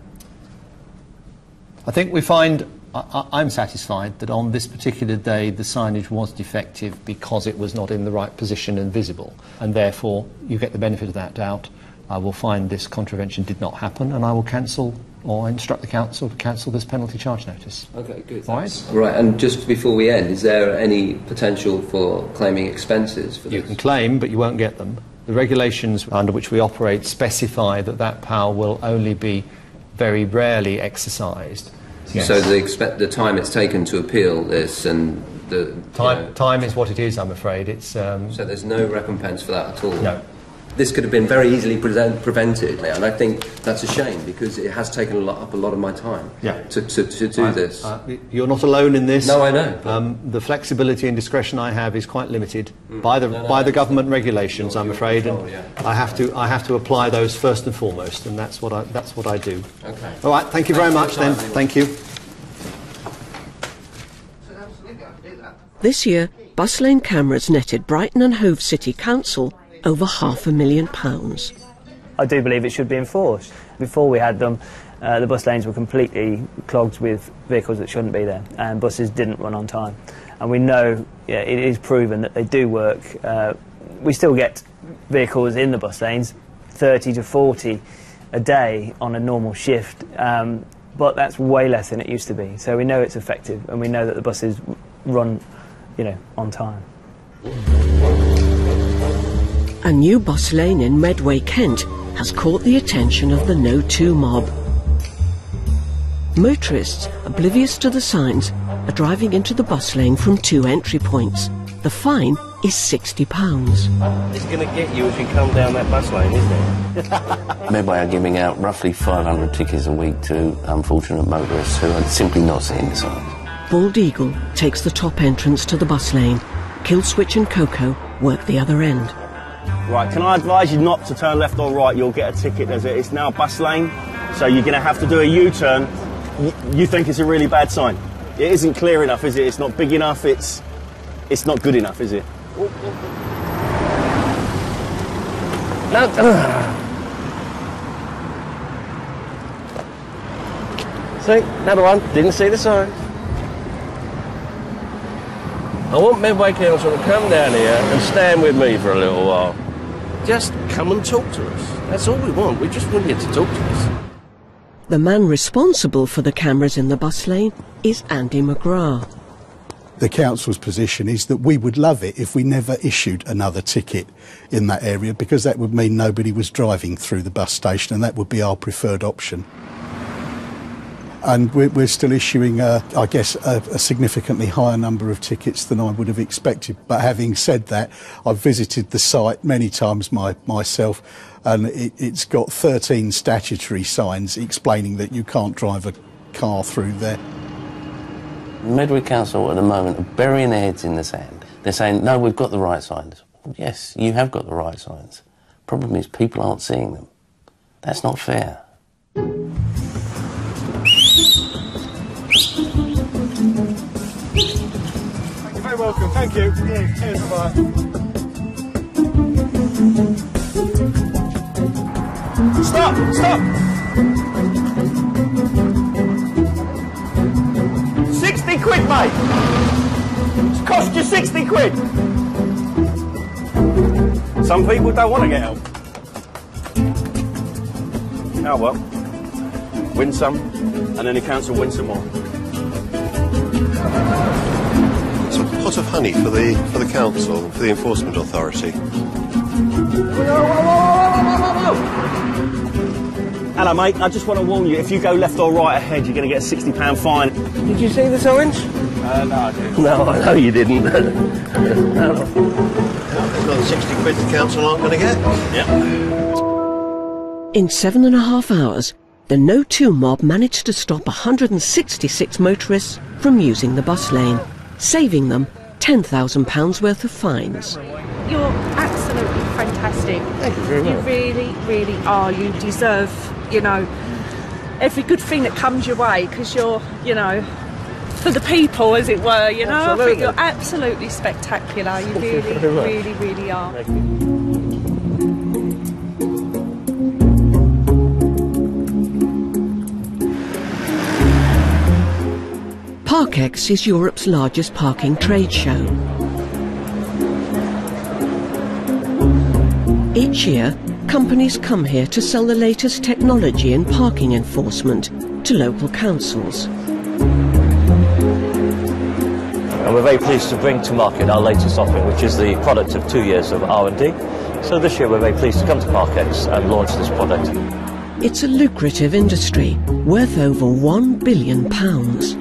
I think we find, I, I'm satisfied that on this particular day the signage was defective because it was not in the right position and visible, and therefore you get the benefit of that doubt. I will find this contravention did not happen, and I will cancel or instruct the council to cancel this penalty charge notice. Okay, good. All right. Right, and just before we end, is there any potential for claiming expenses for this? You can claim, but you won't get them. The regulations under which we operate specify that that power will only be very rarely exercised. Yes. So the, expe the time it's taken to appeal this and the... Time, you know, time is what it is, I'm afraid. It's, um, so there's no recompense for that at all? No. This could have been very easily present, prevented, and I think that's a shame because it has taken a lot, up a lot of my time yeah. to, to, to do I, this. I, you're not alone in this. No, I know. Um, the flexibility and discretion I have is quite limited mm. by the, no, no, by the government regulations, I'm afraid, control, and yeah. I have to I have to apply those first and foremost, and that's what I that's what I do. Okay. All right. Thank you very Thanks much. Then. Anyway. Thank you. This year, bus lane cameras netted Brighton and Hove City Council over half a million pounds. I do believe it should be enforced. Before we had them, uh, the bus lanes were completely clogged with vehicles that shouldn't be there, and buses didn't run on time. And we know, yeah, it is proven that they do work. Uh, we still get vehicles in the bus lanes, thirty to forty a day on a normal shift, um, but that's way less than it used to be. So we know it's effective, and we know that the buses run, you know, on time. A new bus lane in Medway, Kent, has caught the attention of the No Two Mob. Motorists, oblivious to the signs, are driving into the bus lane from two entry points. The fine is sixty pounds. It's going to get you if you come down that bus lane, isn't it? Medway are giving out roughly five hundred tickets a week to unfortunate motorists who are simply not seeing the signs. Bald Eagle takes the top entrance to the bus lane. Killswitch and Coco work the other end. Right, can I advise you not to turn left or right? You'll get a ticket. There's a, it's now a bus lane, so you're going to have to do a U-turn. You think it's a really bad sign. It isn't clear enough, is it? It's not big enough, it's, it's not good enough, is it? No. See, another one. Didn't see the sign. I want Medway Council to come down here and stand with me for a little while. Just come and talk to us. That's all we want. We just want you to talk to us. The man responsible for the cameras in the bus lane is Andy McGrath. The council's position is that we would love it if we never issued another ticket in that area, because that would mean nobody was driving through the bus station, and that would be our preferred option. And we're still issuing, uh, I guess, a, a significantly higher number of tickets than I would have expected. But having said that, I've visited the site many times my, myself, and it, it's got thirteen statutory signs explaining that you can't drive a car through there. Medway Council at the moment are burying their heads in the sand. They're saying, no, we've got the right signs. Yes, you have got the right signs. Problem is, people aren't seeing them. That's not fair. welcome. Thank you. Cheers. Cheers. Bye-bye. Stop! Stop! sixty quid, mate! It's cost you sixty quid! Some people don't want to get help. Oh well. Win some, and then the council wins some more. Pot of honey for the for the council, for the enforcement authority. Hello, mate. I just want to warn you: if you go left or right ahead, you're going to get a sixty pound fine. Did you see this orange? Uh, no, I didn't. No, I know you didn't. No. Another sixty quid the council aren't going to get. Yep. In seven and a half hours, the No Two Mob managed to stop one hundred and sixty-six motorists from using the bus lane, saving them ten thousand pounds worth of fines. You're absolutely fantastic. Thank you very much. You really, really are. You deserve, you know, every good thing that comes your way, because you're, you know, for the people, as it were, you know. Absolutely. I think you're absolutely spectacular. You really, really, really are. Parkex is Europe's largest parking trade show. Each year, companies come here to sell the latest technology in parking enforcement to local councils. And we're very pleased to bring to market our latest offering, which is the product of two years of R and D. So this year we're very pleased to come to Parkex and launch this product. It's a lucrative industry, worth over one billion pounds.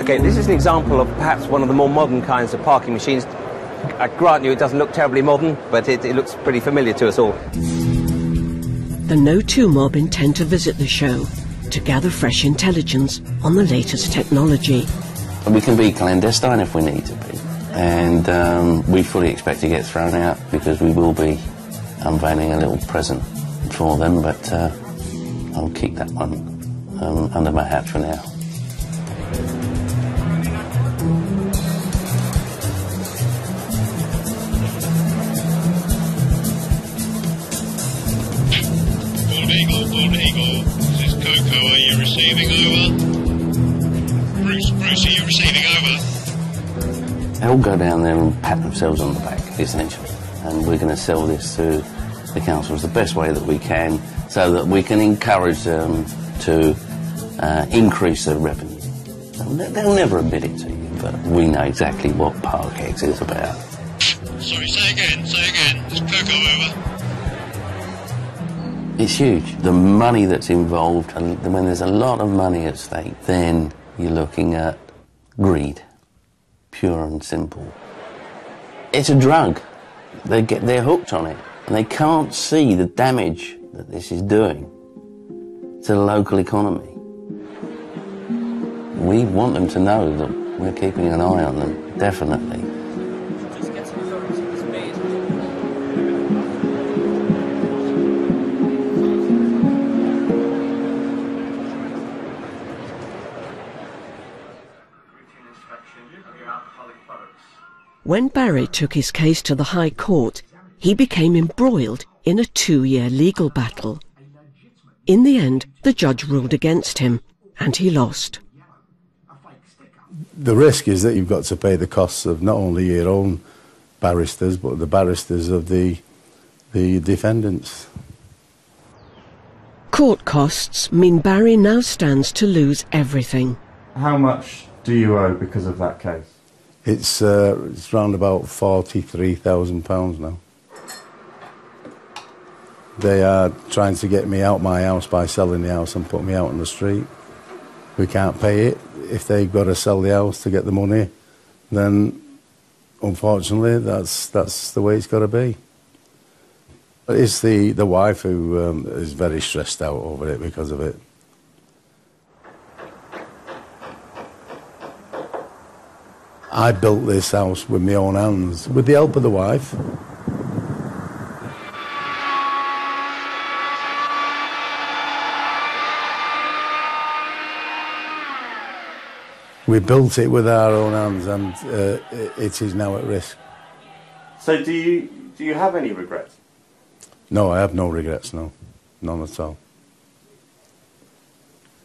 Okay, this is an example of perhaps one of the more modern kinds of parking machines. I grant you it doesn't look terribly modern, but it, it looks pretty familiar to us all. The No Two Mob intend to visit the show to gather fresh intelligence on the latest technology. We can be clandestine if we need to be, and um, we fully expect to get thrown out because we will be unveiling a little present for them, but uh, I'll keep that one um, under my hat for now. Bald Eagle, this is Coco, are you receiving over? Bruce, Bruce, are you receiving over? They'll go down there and pat themselves on the back, essentially. And we're going to sell this to the councils the best way that we can, so that we can encourage them to uh, increase their revenue. They'll never admit it to you, but we know exactly what Parkex is about. Sorry, say again, say again, this is Coco over. It's huge. The money that's involved, and when there's a lot of money at stake, then you're looking at greed, pure and simple. It's a drug. They get, they're hooked on it, and they can't see the damage that this is doing to the local economy. We want them to know that we're keeping an eye on them, definitely. When Barry took his case to the High Court, he became embroiled in a two-year legal battle. In the end, the judge ruled against him, and he lost. The risk is that you've got to pay the costs of not only your own barristers, but the barristers of the, the defendants. Court costs mean Barry now stands to lose everything. How much do you owe because of that case? It's, uh, it's round about forty-three thousand pounds now. They are trying to get me out my house by selling the house and put me out on the street. We can't pay it. If they've got to sell the house to get the money, then unfortunately that's, that's the way it's got to be. It's the, the wife who um, is very stressed out over it because of it. I built this house with my own hands, with the help of the wife. we built it with our own hands, and uh, it is now at risk. So do you, do you have any regrets? No, I have no regrets, no. None at all.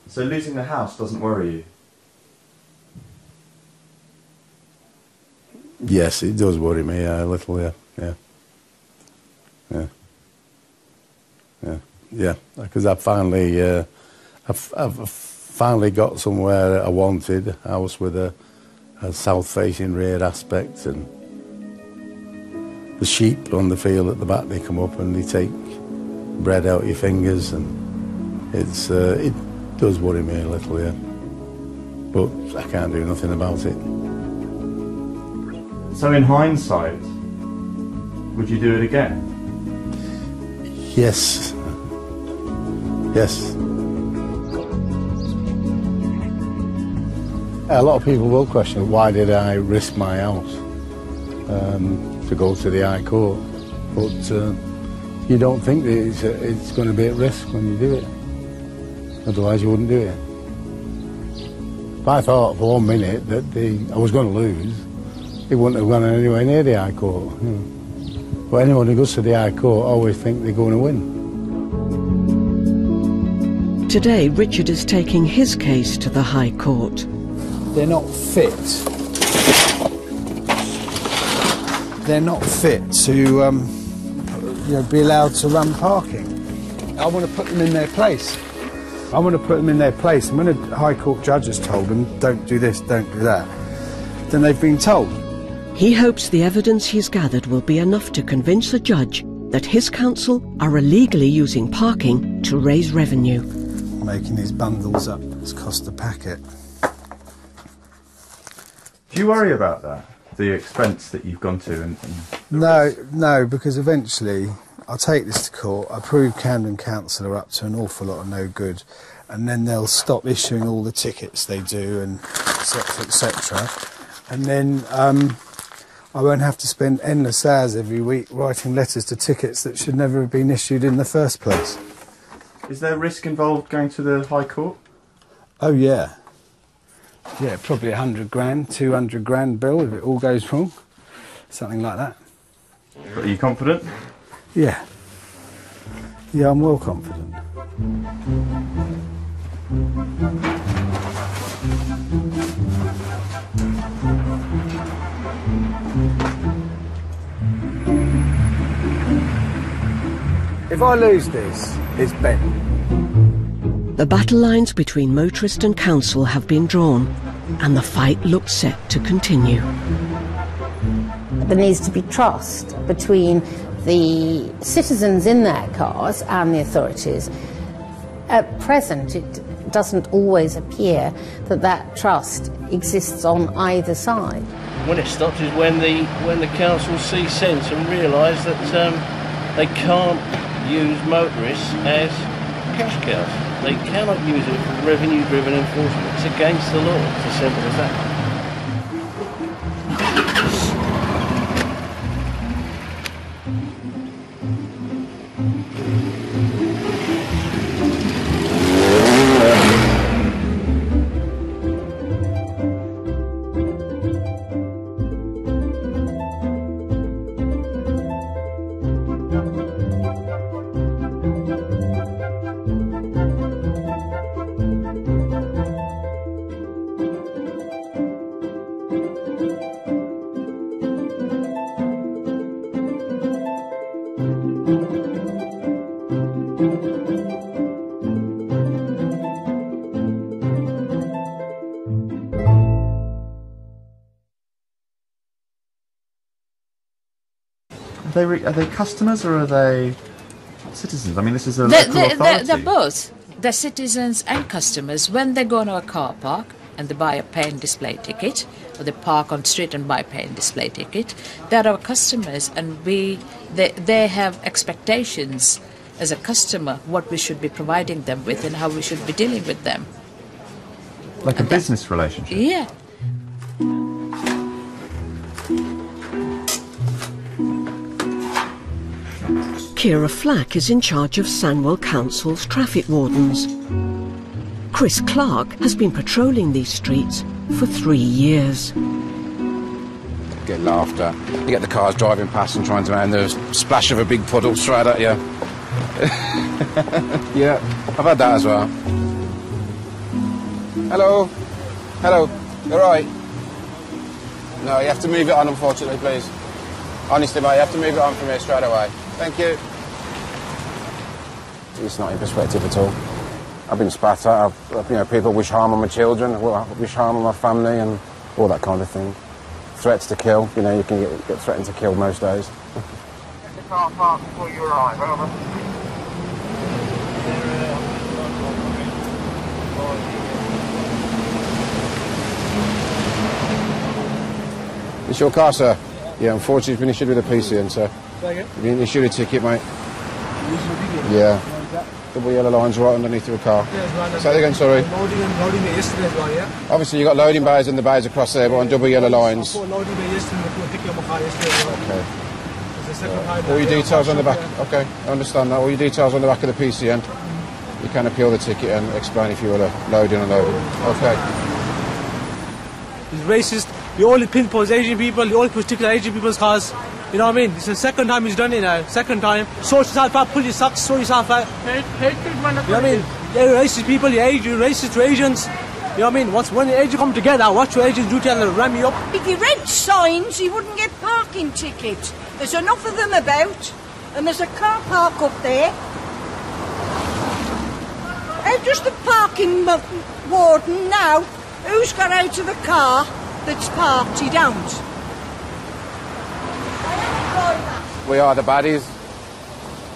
So losing the house doesn't worry you? Yes, it does worry me, yeah, a little, yeah, yeah. Yeah. Yeah, yeah, because I finally, uh, I've, I've finally got somewhere I wanted, a house with a, a south-facing rear aspect, and the sheep on the field at the back, they come up and they take bread out your fingers, and it's, uh, it does worry me a little, yeah. But I can't do nothing about it. So in hindsight, would you do it again? Yes. Yes. A lot of people will question, why did I risk my house um, to go to the High Court? But uh, you don't think that it's, uh, it's going to be at risk when you do it. Otherwise you wouldn't do it. If I thought for one minute that the, I was going to lose, it wouldn't have gone anywhere near the High Court. You know. But anyone who goes to the High Court always think they're going to win. Today, Richard is taking his case to the High Court. They're not fit. They're not fit to um, you know, be allowed to run parking. I want to put them in their place. I want to put them in their place. And when a High Court judge has told them, don't do this, don't do that, then they've been told. He hopes the evidence he's gathered will be enough to convince a judge that his council are illegally using parking to raise revenue. Making these bundles up has cost a packet. Do you worry about that? The expense that you've gone to? And, and no, risk? No, because eventually I'll take this to court, I prove Camden Council are up to an awful lot of no good, and then they'll stop issuing all the tickets they do, and et cetera, et cetera. And then... Um, I won't have to spend endless hours every week writing letters to tickets that should never have been issued in the first place. Is there risk involved going to the High Court? Oh, yeah. Yeah, probably a hundred grand, two hundred grand bill if it all goes wrong. Something like that. But are you confident? Yeah. Yeah, I'm well confident. If I lose this, it's bent. The battle lines between motorist and council have been drawn, and the fight looks set to continue. There needs to be trust between the citizens in their cars and the authorities. At present, it doesn't always appear that that trust exists on either side. When it stops is when the, when the council sees sense and realise that um, they can't use motorists as cash cows. They cannot use it for revenue-driven enforcement. It's against the law. It's as simple as that. Are they, are they customers or are they citizens? I mean, this is a local authority. They're, they're both. They're citizens and customers. When they go to a car park and they buy a pay and display ticket, or they park on the street and buy a pay and display ticket, they're our customers, and we they, they have expectations as a customer, what we should be providing them with and how we should be dealing with them. Like and a business relationship? Yeah. Keira Flack is in charge of Sandwell Council's traffic wardens. Chris Clark has been patrolling these streets for three years. Get laughed at. You get the cars driving past and trying to man the splash of a big puddle straight at you. Yeah, I've had that as well. Hello. Hello. You all right? No, you have to move it on, unfortunately, please. Honestly, mate, you have to move it on from here straight away. Thank you. It's not in perspective at all. I've been spat at. I've, you know, people wish harm on my children, wish harm on my family and all that kind of thing. Threats to kill, you know, you can get, get threatened to kill most days. Get the car parked before you arrive, over. It's your car, sir? Yeah, yeah, unfortunately it's been issued with a P C N, sir. Second? You've been issued a ticket, mate. Yeah. Double yellow lines right underneath your car. Yes, say that again, sorry. Loading and loading yesterday as well, yeah? Obviously, you've got loading bays and the bays across there, but on double yellow lines. Okay. Uh, all your details on the back. Okay, I understand that. All your details on the back of the P C N. You can appeal the ticket and explain if you were loading and loading. Okay. He's racist. He only pinpoints Asian people. He only particular Asian people's cars. You know what I mean? It's the second time he's done it now. Second time. Sort yourself out, pull your socks, sort yourself out. Hate, hate treatment. You know what I mean? You're racist people, you're Asian, you're racist to Asians. You know what I mean? Once when the Asians come together, what your Asians do to them, they'll ram you up. If you read signs, you wouldn't get parking tickets. There's enough of them about, and there's a car park up there. And just the parking warden now, who's got out of the car that's parked, he don't. We are the baddies,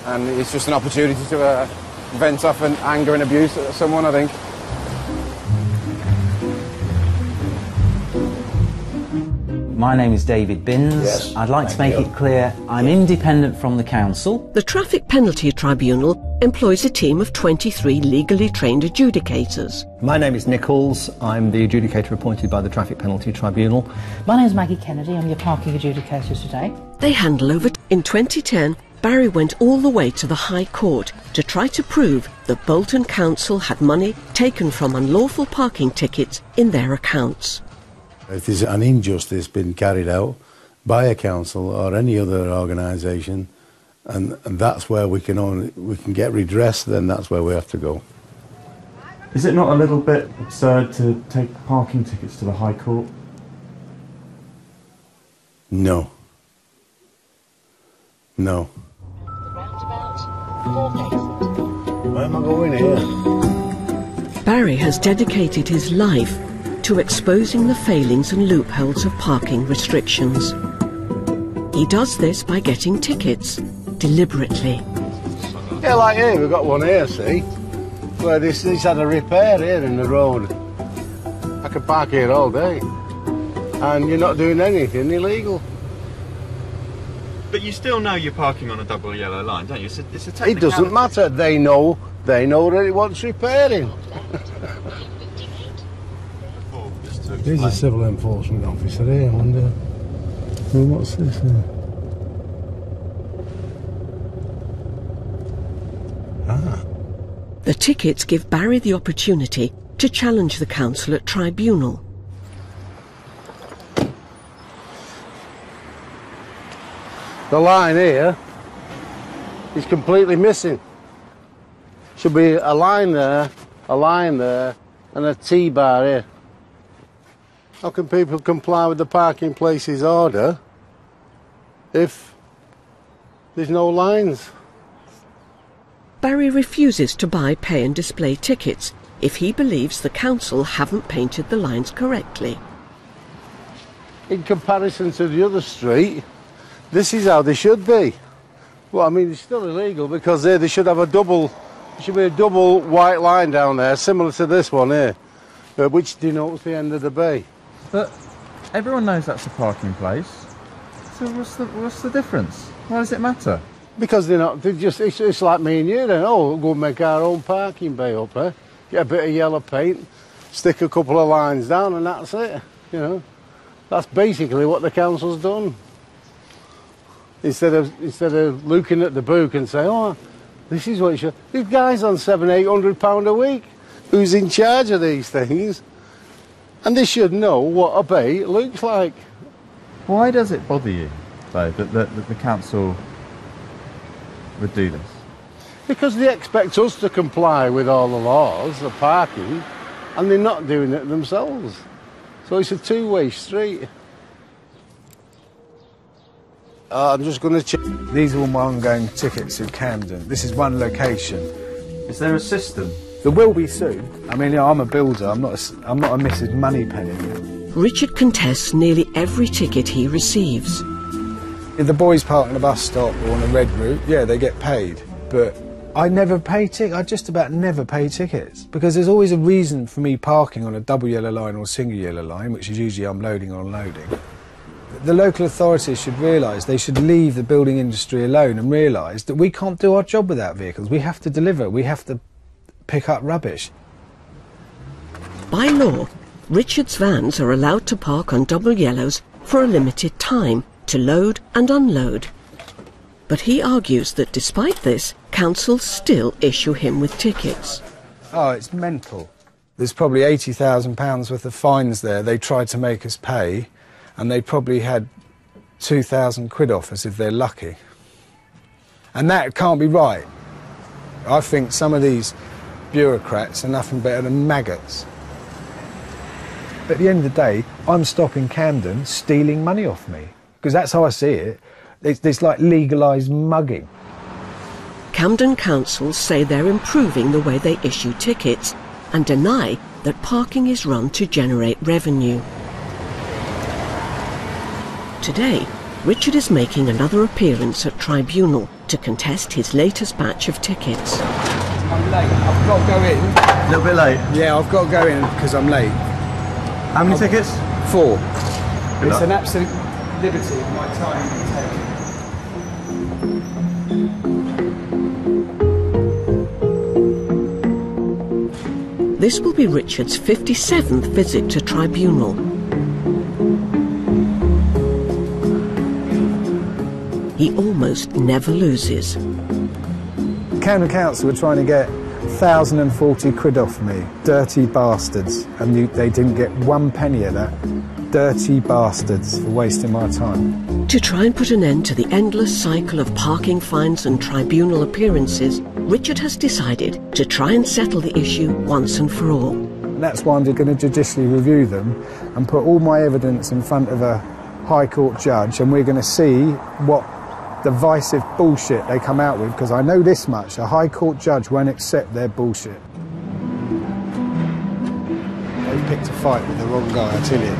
and it's just an opportunity to uh, vent off and anger and abuse at someone, I think. My name is David Binns. Yes, I'd like to make you. it clear I'm yes. independent from the council. The Traffic Penalty Tribunal employs a team of twenty-three legally trained adjudicators. My name is Nichols. I'm the adjudicator appointed by the Traffic Penalty Tribunal. My name is Maggie Kennedy. I'm your parking adjudicator today. They handle over... In twenty ten, Barry went all the way to the High Court to try to prove that Bolton Council had money taken from unlawful parking tickets in their accounts. It is an injustice being carried out by a council or any other organisation, and, and that's where we can only, we can get redress, then that's where we have to go. Is it not a little bit absurd to take parking tickets to the High Court? No. No. Where am I going here? Barry has dedicated his life to exposing the failings and loopholes of parking restrictions. He does this by getting tickets, deliberately. Yeah, like here, we've got one here, see? Where this, this had a repair here in the road. I could park here all day. And you're not doing anything illegal. But you still know you're parking on a double yellow line, don't you? It's a, it's a technicality. It doesn't matter. They know. They know that it wants repairing. There's a civil enforcement officer here. I wonder. Well, what's this here? Ah. The tickets give Barry the opportunity to challenge the council at tribunal. The line here is completely missing. Should be a line there, a line there, and a T-bar here. How can people comply with the parking places order if there's no lines? Barry refuses to buy pay and display tickets if he believes the council haven't painted the lines correctly. In comparison to the other street, this is how they should be. Well, I mean, it's still illegal because there they should have a double, there should be a double white line down there, similar to this one here, which denotes the end of the bay. But everyone knows that's a parking place. So what's the what's the difference? Why does it matter? Because they're not. They just it's, it's like me and you. Then oh, we'll go make our own parking bay up there, get a bit of yellow paint, stick a couple of lines down, and that's it. You know, that's basically what the council's done. Instead of, instead of looking at the book and saying, oh, this is what you should... These guys on seven, eight hundred pound a week, who's in charge of these things, and they should know what a bay looks like. Why does it bother you, though, that, that, that the council would do this? Because they expect us to comply with all the laws, the parking, and they're not doing it themselves. So it's a two-way street. Uh, I'm just going to check. These are all my ongoing tickets in Camden. This is one location. Is there a system? There will be soon. I mean, you know, I'm a builder. I'm not a, I'm not a Missus Moneypenny. Richard contests nearly every ticket he receives. If the boys park on a bus stop or on a red route, yeah, they get paid. But I never pay tickets. I just about never pay tickets because there's always a reason for me parking on a double yellow line or single yellow line, which is usually I'm loading or unloading. The local authorities should realise they should leave the building industry alone and realise that we can't do our job without vehicles. We have to deliver. We have to pick up rubbish. By law, Richard's vans are allowed to park on double yellows for a limited time to load and unload. But he argues that despite this, councils still issue him with tickets. Oh, it's mental. There's probably eighty thousand pounds worth of fines there they tried to make us pay, and they probably had two thousand quid off us if they're lucky. And that can't be right. I think some of these bureaucrats are nothing better than maggots. But at the end of the day, I'm stopping Camden stealing money off me, because that's how I see it. It's, it's like legalised mugging. Camden councils say they're improving the way they issue tickets and deny that parking is run to generate revenue. Today, Richard is making another appearance at tribunal to contest his latest batch of tickets. I'm late. I've got to go in. A little bit late? Yeah, I've got to go in because I'm late. How many I've tickets? Four. Good it's luck. An absolute liberty of my time. This will be Richard's fifty-seventh visit to tribunal. He almost never loses. Camden Council were trying to get one thousand forty quid off me. Dirty bastards. And you, they didn't get one penny of that. Dirty bastards for wasting my time. To try and put an end to the endless cycle of parking fines and tribunal appearances, Richard has decided to try and settle the issue once and for all. And that's why I'm going to judicially review them and put all my evidence in front of a High Court judge, and we're going to see what divisive bullshit they come out with, because I know this much, a High Court judge won't accept their bullshit. They picked a fight with the wrong guy, I tell you,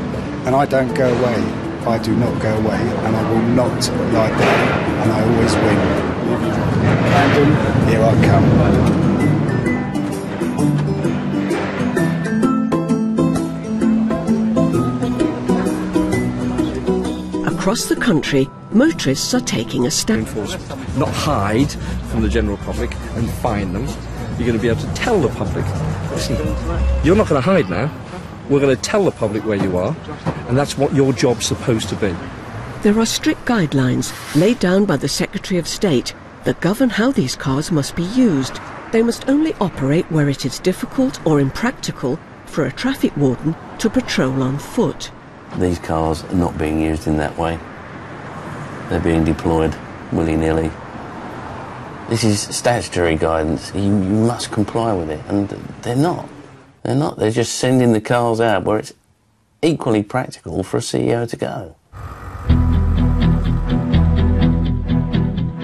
and I don't go away. I do not go away, and I will not lie down, and I always win. Random, here I come. Across the country, motorists are taking a step. Enforcement. Not hide from the general public and fine them. You're going to be able to tell the public, listen, you're not going to hide now. We're going to tell the public where you are, and that's what your job's supposed to be. There are strict guidelines laid down by the Secretary of State that govern how these cars must be used. They must only operate where it is difficult or impractical for a traffic warden to patrol on foot. These cars are not being used in that way. They're being deployed willy-nilly. This is statutory guidance. You, you must comply with it, and they're not. They're not. They're just sending the cars out where it's equally practical for a C E O to go.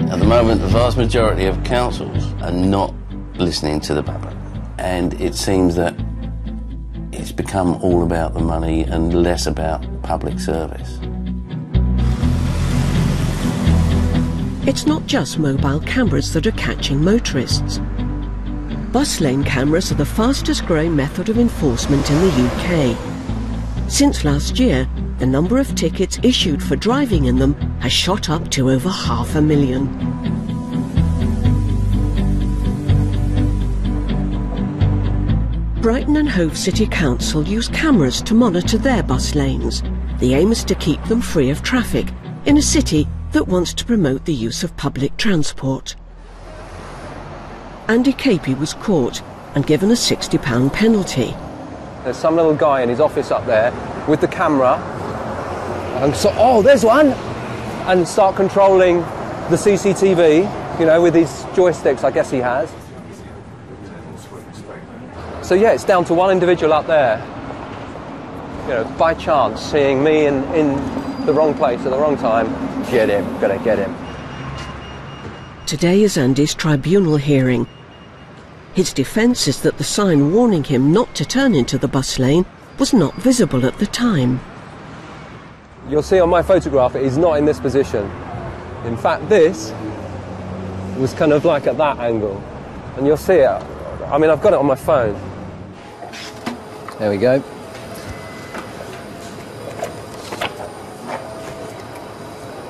At the moment, the vast majority of councils are not listening to the public, and it seems that it's become all about the money and less about public service. It's not just mobile cameras that are catching motorists. Bus lane cameras are the fastest growing method of enforcement in the U K. Since last year, the number of tickets issued for driving in them has shot up to over half a million. Brighton and Hove City Council use cameras to monitor their bus lanes. The aim is to keep them free of traffic in a city that wants to promote the use of public transport. Andy Capey was caught and given a sixty pound penalty. There's some little guy in his office up there with the camera. And so, oh, there's one! And start controlling the C C T V, you know, with his joysticks, I guess he has. So yeah, it's down to one individual up there, you know, by chance, seeing me in, in the wrong place at the wrong time. Get him, gotta get him. Today is Andy's tribunal hearing. His defence is that the sign warning him not to turn into the bus lane was not visible at the time. You'll see on my photograph it is not in this position. In fact, this was kind of like at that angle. And you'll see it. I mean, I've got it on my phone. There we go.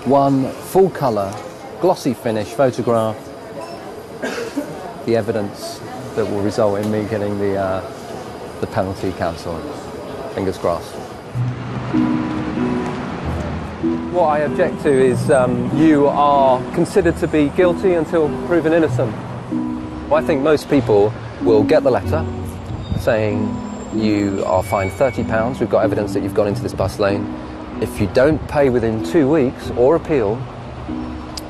One full colour, glossy finish photograph. The evidence that will result in me getting the, uh, the penalty cancelled. Fingers crossed. What I object to is um, you are considered to be guilty until proven innocent. I think most people will get the letter saying you are fined thirty pounds, we've got evidence that you've gone into this bus lane. If you don't pay within two weeks or appeal,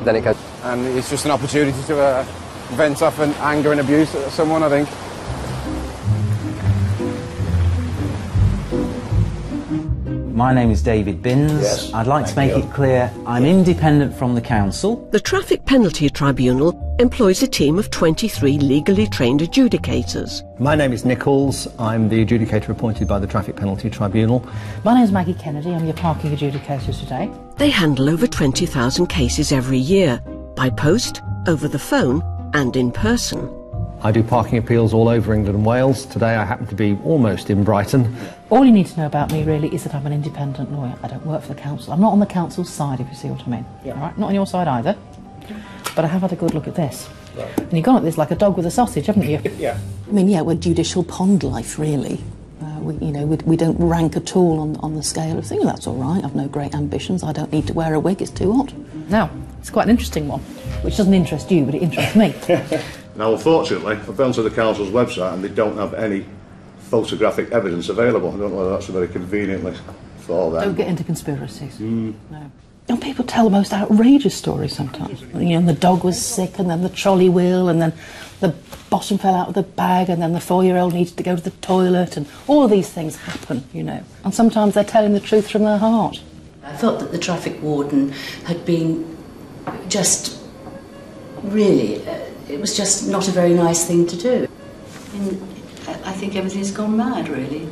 then it goes. And it's just an opportunity to uh, vent off and anger and abuse at someone, I think. My name is David Binns. Yes, I'd like to make you. it clear I'm independent from the council. The Traffic Penalty Tribunal employs a team of twenty-three legally trained adjudicators. My name is Nichols. I'm the adjudicator appointed by the Traffic Penalty Tribunal. My name is Maggie Kennedy. I'm your parking adjudicator today. They handle over twenty thousand cases every year, by post, over the phone and in person. I do parking appeals all over England and Wales. Today I happen to be almost in Brighton. All you need to know about me really is that I'm an independent lawyer. I don't work for the council. I'm not on the council's side, if you see what I mean. Yeah. All right? Not on your side either. But I have had a good look at this. Right. And you've gone at this like a dog with a sausage, haven't you? Yeah. I mean, yeah, we're judicial pond life, really. Uh, we, you know, we, we don't rank at all on, on the scale of things. That's all right. I've no great ambitions. I don't need to wear a wig. It's too hot. Now, it's quite an interesting one, which doesn't interest you, but it interests me. Now, unfortunately, I've gone to the council's website and they don't have any photographic evidence available. I don't know whether that's very conveniently for them. Don't get into conspiracies. Mm. No. And people tell the most outrageous stories sometimes. You know, and the dog was sick, and then the trolley wheel, and then the bottom fell out of the bag, and then the four-year-old needed to go to the toilet, and all of these things happen, you know. And sometimes they're telling the truth from their heart. I felt that the traffic warden had been just really... Uh, It was just not a very nice thing to do. And I think everything's gone mad, really.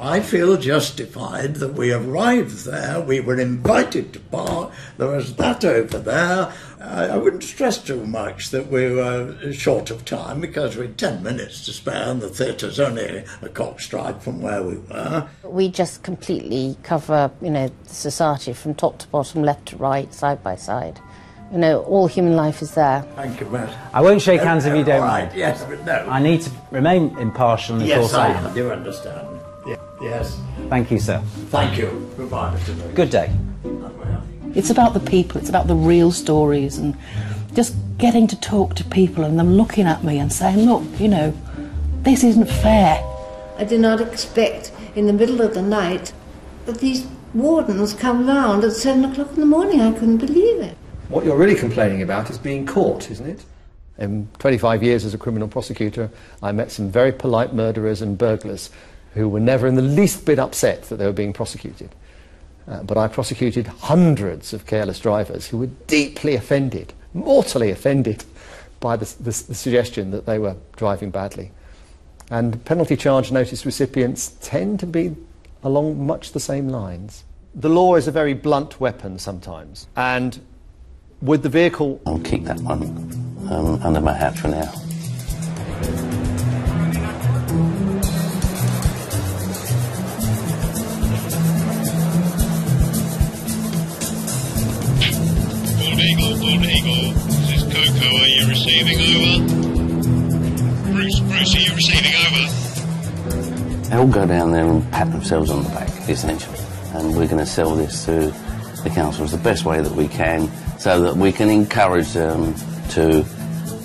I feel justified that we arrived there, we were invited to park, there was that over there. I, I wouldn't stress too much that we were short of time because we had ten minutes to spare and the theatre's only a cock's stride from where we were. We just completely cover, you know, society from top to bottom, left to right, side by side. You know, all human life is there. Thank you, Matt. I won't shake hands if you don't mind. Yes, but no. I need to remain impartial and foresighted. Yes, I am. You understand. Yes. Thank you, sir. Thank you. Goodbye, Mister Lewis. Good day. It's about the people. It's about the real stories and just getting to talk to people and them looking at me and saying, look, you know, this isn't fair. I did not expect in the middle of the night that these wardens come round at seven o'clock in the morning. I couldn't believe it. What you're really complaining about is being caught, isn't it? In twenty-five years as a criminal prosecutor, I met some very polite murderers and burglars who were never in the least bit upset that they were being prosecuted. Uh, but I prosecuted hundreds of careless drivers who were deeply offended, mortally offended, by the, the, the suggestion that they were driving badly. And penalty charge notice recipients tend to be along much the same lines. The law is a very blunt weapon sometimes, and with the vehicle... I'll keep that one um, under my hat for now. Bald Eagle, Bald Eagle, this is Coco, are you receiving over? Bruce, Bruce, are you receiving over? They'll go down there and pat themselves on the back, essentially. And we're going to sell this to the council the best way that we can, so that we can encourage them to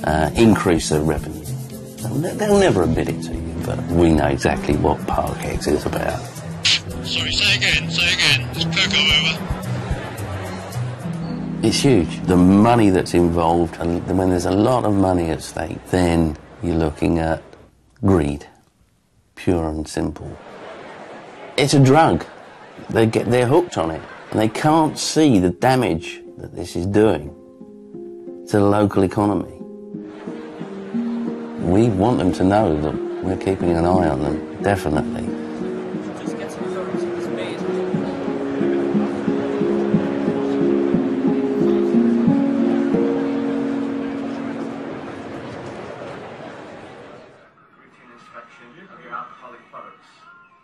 uh, increase their revenue. They'll, they'll never admit it to you, but we know exactly what Parkex is about. Sorry, say again, say again. It's Coco, over. It's huge. The money that's involved, and when there's a lot of money at stake, then you're looking at greed, pure and simple. It's a drug. They get, they're hooked on it, and they can't see the damage that this is doing to the local economy. We want them to know that we're keeping an eye on them, definitely.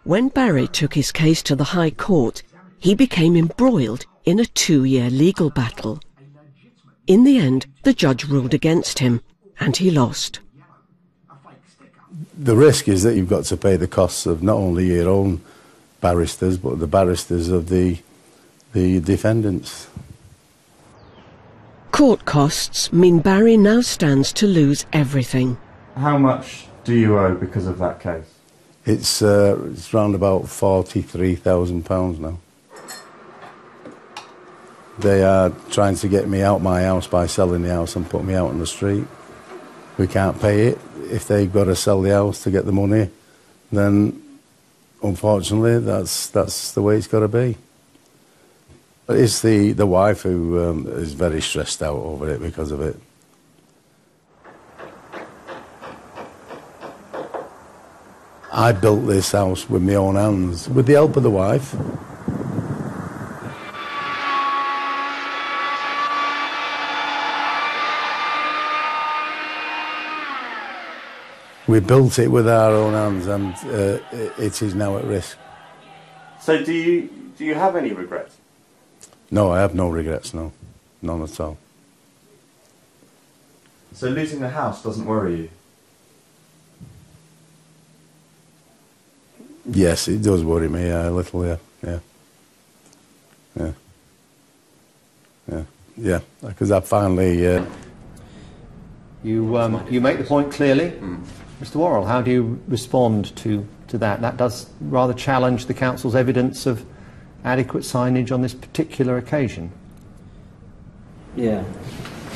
When Barry took his case to the High Court, he became embroiled in a two-year legal battle. In the end, the judge ruled against him, and he lost. The risk is that you've got to pay the costs of not only your own barristers, but the barristers of the, the defendants. Court costs mean Barry now stands to lose everything. How much do you owe because of that case? It's, uh, it's round about forty-three thousand pounds now. They are trying to get me out my house by selling the house and put me out on the street. We can't pay it. If they've got to sell the house to get the money, then unfortunately that's, that's the way it's got to be. But it's the, the wife who um, is very stressed out over it because of it. I built this house with my own hands, with the help of the wife. We built it with our own hands, and uh, it is now at risk. So do you, do you have any regrets? No, I have no regrets, no. None at all. So losing the house doesn't worry you? Yes, it does worry me, yeah, a little, yeah. Yeah. Yeah. Yeah, yeah, because I finally... Uh, you, um, you make the point clearly. Mm. Mister Worrell, how do you respond to, to that? That does rather challenge the council's evidence of adequate signage on this particular occasion. Yeah.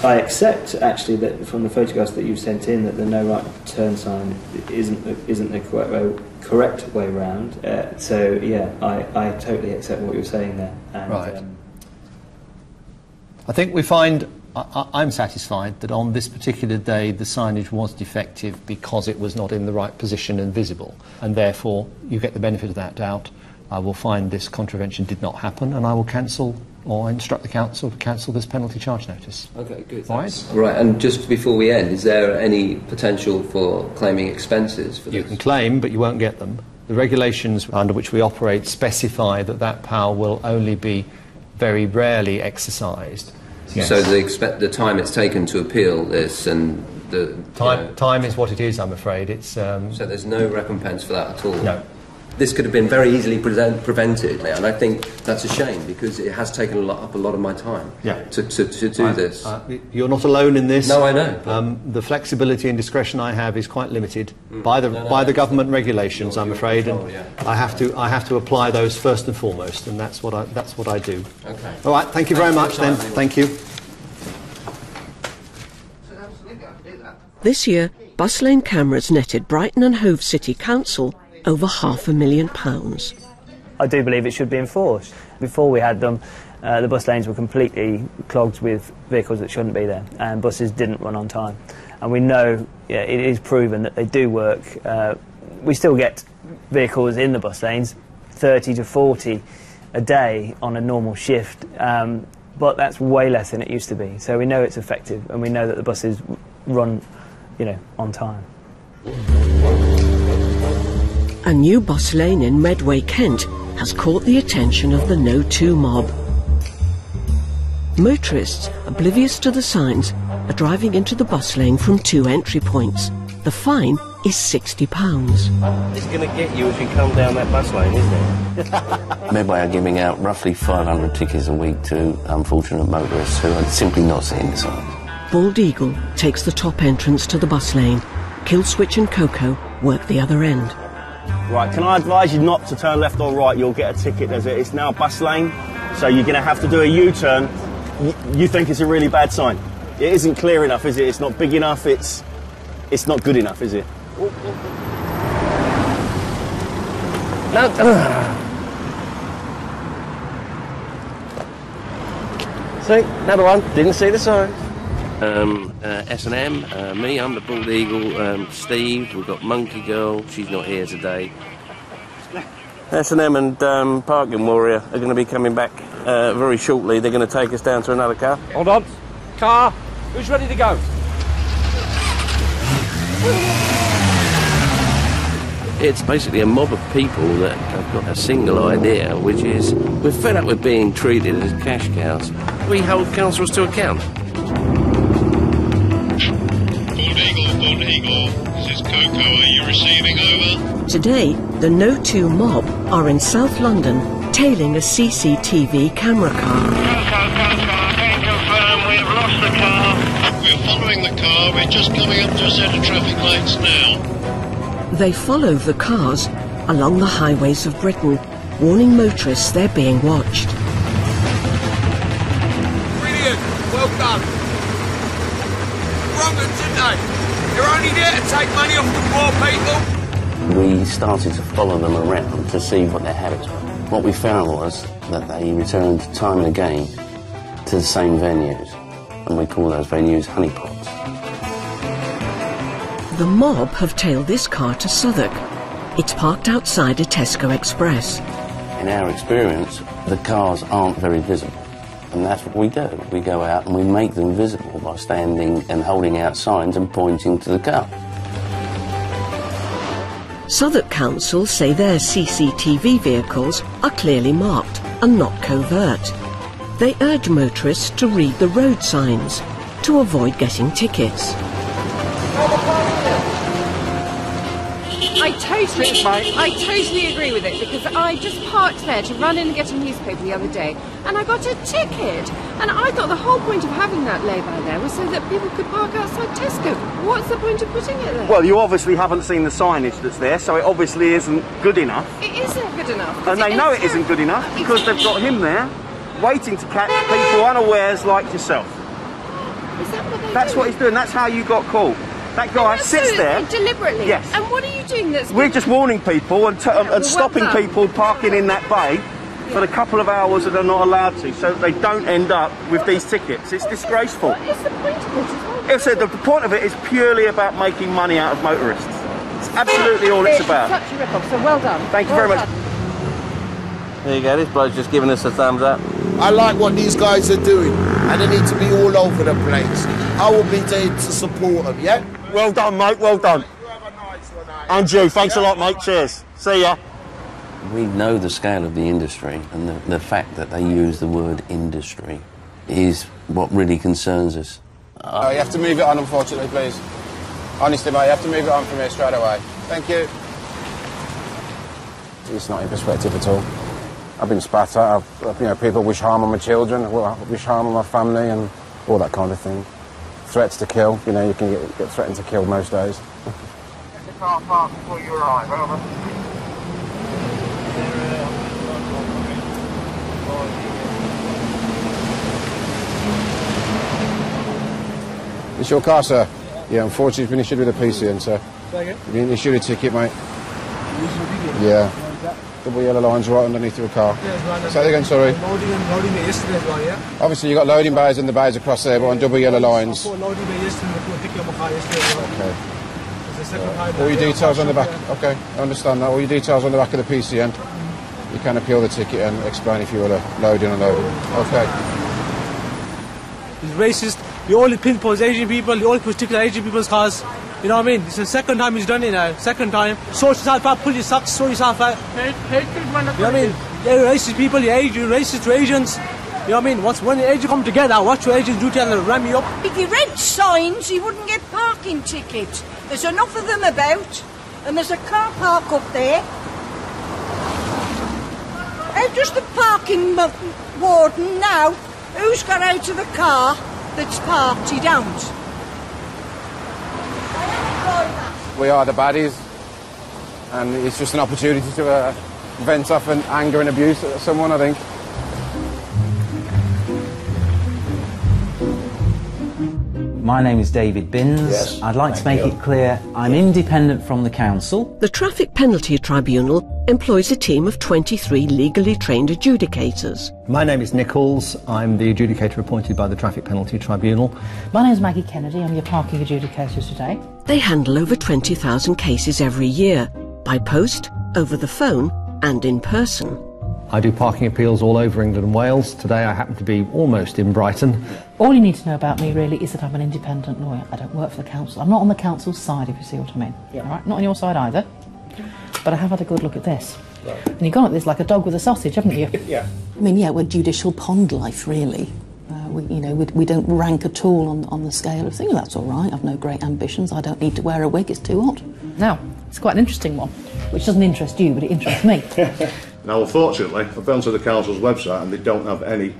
I accept, actually, that from the photographs that you've sent in, that the no right turn sign isn't the, isn't the correct way, correct way round. Uh, so, yeah, I, I totally accept what you're saying there. And, right. Um, I think we find... I'm satisfied that on this particular day the signage was defective because it was not in the right position and visible, and therefore you get the benefit of that doubt. I will find this contravention did not happen, and I will cancel or instruct the council to cancel this penalty charge notice. Okay, good. All right? Right, and just before we end, is there any potential for claiming expenses for this? You can claim, but you won't get them. The regulations under which we operate specify that that power will only be very rarely exercised. Yes. So the, expect, the time it's taken to appeal this and the... Time, you know, time is what it is, I'm afraid. It's, um, so there's no recompense for that at all? No. This could have been very easily present, prevented, and I think that's a shame because it has taken a lot, up a lot of my time yeah. to, to, to do I, this. I, you're not alone in this. No, I know. Um, the flexibility and discretion I have is quite limited mm. by the, no, no, by the government regulations, I'm afraid, control, and yeah. I, have to, I have to apply those first and foremost, and that's what I, that's what I do. Okay. All right, thank you very Thanks much time, then. Anyway. Thank you. This year, bus lane cameras netted Brighton and Hove City Council over half a million pounds. I do believe it should be enforced. Before we had them, uh, the bus lanes were completely clogged with vehicles that shouldn't be there, and buses didn't run on time. And we know, yeah, it is proven that they do work. Uh, we still get vehicles in the bus lanes, thirty to forty a day on a normal shift, um, but that's way less than it used to be. So we know it's effective, and we know that the buses run, you know, on time. A new bus lane in Medway, Kent, has caught the attention of the No Two Mob. Motorists, oblivious to the signs, are driving into the bus lane from two entry points. The fine is sixty pounds. It's going to get you if you come down that bus lane, isn't it? Medway are giving out roughly five hundred tickets a week to unfortunate motorists who are simply not seeing the signs. Bald Eagle takes the top entrance to the bus lane. Killswitch and Coco work the other end. Right, can I advise you not to turn left or right? You'll get a ticket. There's a, it's now bus lane, so you're going to have to do a U-turn. You think it's a really bad sign. It isn't clear enough, is it? It's not big enough. It's, it's not good enough, is it? No. See, another one. Didn't see the sign. Um, uh, S and M, uh, me, I'm the Bald Eagle, um, Steve, we've got Monkey Girl, she's not here today. S and M and um, Parking Warrior are going to be coming back uh, very shortly. They're going to take us down to another car. Hold on. Car, who's ready to go? It's basically a mob of people that have got a single idea, which is we're fed up with being treated as cash cows. We hold councils to account. This is Coco, are you receiving, over? Today, the No Two Mob are in South London, tailing a C C T V camera car. Coco, Coco, I can confirm we've lost the car. We're following the car, we're just coming up to a set of traffic lights now. They follow the cars along the highways of Britain, warning motorists they're being watched. Brilliant, well done. Wrong and today. You're only there to take money off the poor people. We started to follow them around to see what their habits were. What we found was that they returned time and again to the same venues, and we call those venues honeypots. The mob have tailed this car to Southwark. It's parked outside a Tesco Express. In our experience, the cars aren't very visible. And that's what we do. We go out and we make them visible by standing and holding out signs and pointing to the car. Southwark Council say their C C T V vehicles are clearly marked and not covert. They urge motorists to read the road signs to avoid getting tickets. I totally, I totally agree with it, because I just parked there to run in and get a newspaper the other day and I got a ticket, and I thought the whole point of having that lay-by there was so that people could park outside Tesco. What's the point of putting it there? Well, you obviously haven't seen the signage that's there, so it obviously isn't good enough. It isn't good enough. And they know it isn't good enough because they've got him there waiting to catch people unawares like yourself. Is that what they do? That's what he's doing, that's how you got caught. That guy sits there deliberately. Yes. And what are you doing? That's we're just warning people and, t yeah, and stopping people parking in that bay yeah. for a couple of hours that they're not allowed to, so that they don't end up with what these is, tickets. It's disgraceful. What is the point of it? It said the point of it is purely about making money out of motorists. It's absolutely all it's, it's about. Such a rip-off. So well done. Thank you well very done. much. There you go. This bloke's just giving us a thumbs up. I like what these guys are doing, and they need to be all over the place. I will be there to support them. Yeah. Well done, mate, well done. And you, thanks a lot, mate, cheers. See ya. We know the scale of the industry, and the, the fact that they use the word industry is what really concerns us. Oh, you have to move it on, unfortunately, please. Honestly, mate, you have to move it on from here straight away. Thank you. It's not in perspective at all. I've been spat at, I've, you know, people wish harm on my children, wish harm on my family, and all that kind of thing. Threats to kill, you know, you can get, get threatened to kill most days. Get the car parked before you arrive, over. It's your car, sir? Yeah, unfortunately, it's been issued with a P C N, sir. You've been issued a ticket, mate. Yeah. Double yellow lines right underneath your car. Yes, say that again, sorry. Loading and loading yesterday as well, yeah? Obviously, you've got loading bays and the bays across there, but on double yellow lines. Okay. Uh, all your details on the back. Okay, I understand that. All your details on the back of the P C N. You can appeal the ticket and explain if you were loading and loading. Okay. He's racist. He only pinpoints Asian people. He only particular Asian people's cars. You know what I mean? It's the second time he's done it now. Second time. Sort yourself out, pull your socks, sort yourself out. Hate, hate you know what I mean? You're racist people, you're Asian, you're racist to Asians. You know what I mean? Once when the Asians come together, what your Asians do to them, they'll ram you up. If you read signs, you wouldn't get parking tickets. There's enough of them about, and there's a car park up there. How does the parking warden know who's got out of the car that's parked? He don't. We are the baddies. and it's just an opportunity to uh, vent off and anger and abuse at someone, I think. My name is David Binns. Yes, I'd like to make you. it clear I'm independent from the council. The Traffic Penalty Tribunal employs a team of twenty-three legally trained adjudicators. My name is Nichols. I'm the adjudicator appointed by the Traffic Penalty Tribunal. My name is Maggie Kennedy. I'm your parking adjudicator today. They handle over twenty thousand cases every year, by post, over the phone and in person. I do parking appeals all over England and Wales. Today I happen to be almost in Brighton. All you need to know about me really is that I'm an independent lawyer. I don't work for the council. I'm not on the council's side, if you see what I mean. Yeah. All right? Not on your side either. But I have had a good look at this. Right. And you've gone at this like a dog with a sausage, haven't you? Yeah. I mean, yeah, we're judicial pond life, really. Uh, we, you know, we, we don't rank at all on, on the scale of things. That's all right. I've no great ambitions. I don't need to wear a wig. It's too hot. Now, it's quite an interesting one, which doesn't interest you, but it interests me. Now, unfortunately, I've gone to the council's website and they don't have any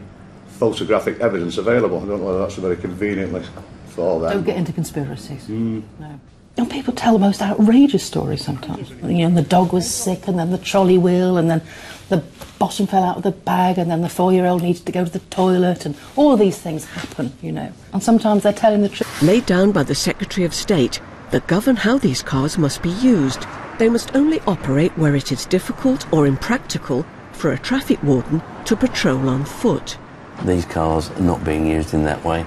photographic evidence available. I don't know whether that's very conveniently for them. Don't get into conspiracies. Mm. No. And people tell the most outrageous stories sometimes. You know, and the dog was sick, and then the trolley wheel, and then the bottom fell out of the bag, and then the four-year-old needed to go to the toilet, and all of these things happen, you know. And sometimes they're telling the truth. Laid down by the Secretary of State that govern how these cars must be used. They must only operate where it is difficult or impractical for a traffic warden to patrol on foot. These cars are not being used in that way.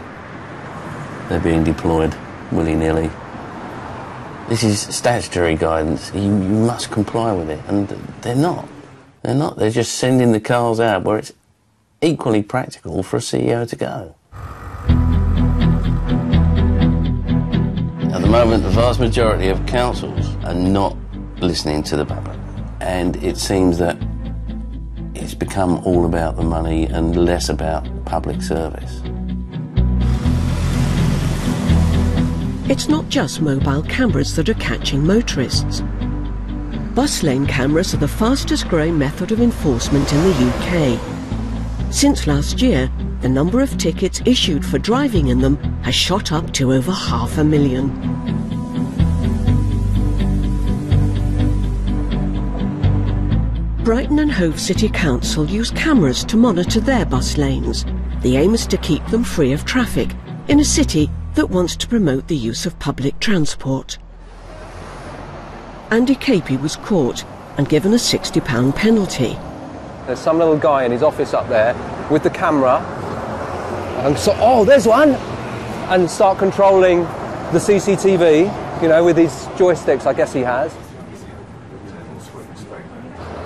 They're being deployed willy-nilly. This is statutory guidance. You, you must comply with it, and they're not. They're not. They're just sending the cars out where it's equally practical for a C E O to go. At the moment, the vast majority of councils are not listening to the public, and it seems that it's become all about the money and less about public service. It's not just mobile cameras that are catching motorists. Bus lane cameras are the fastest growing method of enforcement in the U K. Since last year, the number of tickets issued for driving in them has shot up to over half a million. Brighton and Hove City Council use cameras to monitor their bus lanes. The aim is to keep them free of traffic in a city that wants to promote the use of public transport. Andy Capey was caught and given a sixty pound penalty. There's some little guy in his office up there with the camera. And so, oh, there's one! And start controlling the C C T V, you know, with his joysticks, I guess he has.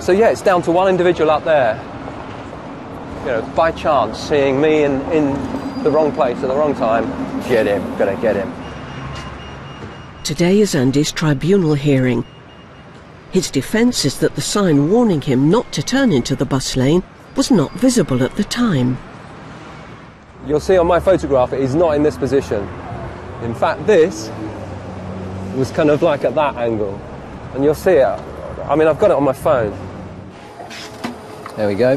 So, yeah, it's down to one individual up there, you know, by chance, seeing me in, in the wrong place at the wrong time. Get him, gotta get him. Today is Andy's tribunal hearing. His defence is that the sign warning him not to turn into the bus lane was not visible at the time. You'll see on my photograph it is not in this position. In fact, this was kind of like at that angle. And you'll see it. I mean, I've got it on my phone. There we go.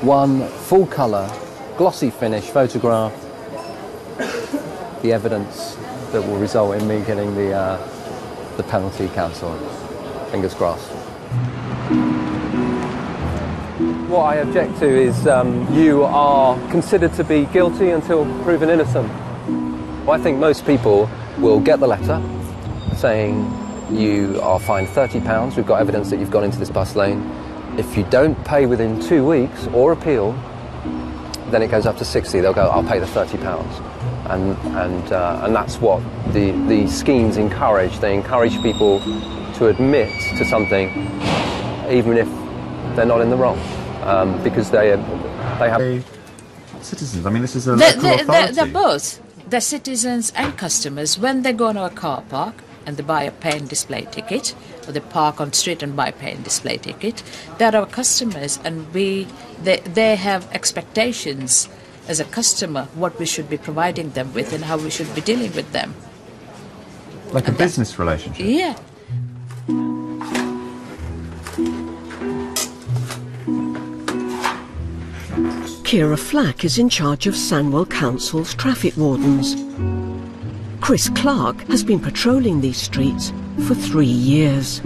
One full colour, glossy finish photograph. The evidence that will result in me getting the, uh, the penalty cancelled. Fingers crossed. What I object to is um, you are considered to be guilty until proven innocent. I think most people will get the letter saying you are fined thirty pounds, we've got evidence that you've gone into this bus lane. If you don't pay within two weeks or appeal, then it goes up to sixty. They'll go, I'll pay the thirty pounds. And, and, uh, and that's what the, the schemes encourage. They encourage people to admit to something, even if they're not in the wrong, um, because they, they have... Hey, citizens, I mean, this is a local authority. They're, they're both. They're citizens and customers. When they go to a car park and they buy a pay and display ticket, or they park on the street and buy a pay and display ticket, they're our customers, and we, they, they have expectations as a customer, what we should be providing them with and how we should be dealing with them. Like a business relationship? Yeah. Keira Flack is in charge of Sandwell Council's traffic wardens. Chris Clark has been patrolling these streets for three years.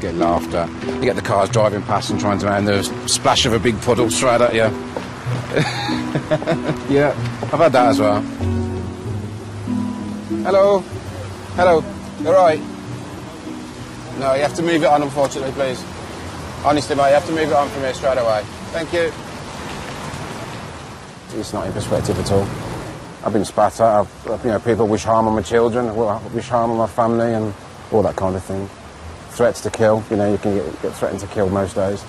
Get laughed at. You get the cars driving past and trying to land the splash of a big puddle straight at you. Yeah, I've had that as well. Hello. Hello. You all right? No, you have to move it on, unfortunately, please. Honestly, mate, you have to move it on from here straight away. Thank you. It's not in perspective at all. I've been spat at. I've, you know, people wish harm on my children, wish harm on my family, and all that kind of thing. Threats to kill. You know, you can get, get threatened to kill most days. Get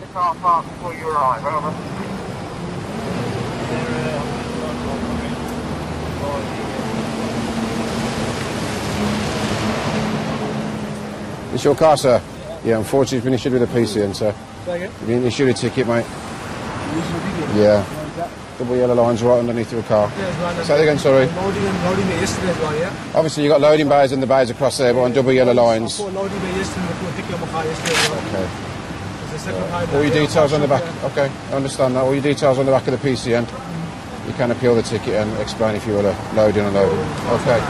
the car parked before you arrive, over. It's your car, sir? Yeah, yeah, unfortunately, it's been issued with a P C N, sir. You've been issued a ticket, mate. Yeah. Double yellow lines right underneath your car. Yeah, say that again, sorry. Loading and loading yesterday as well, yeah? Obviously, you've got loading bays and the bays across there, but on double yellow lines. I loading yesterday and the yesterday as well. Okay. All your details on the back. Okay, I understand that. All your details on the back of the P C N. You can appeal the ticket and explain if you were loading or loading. Okay.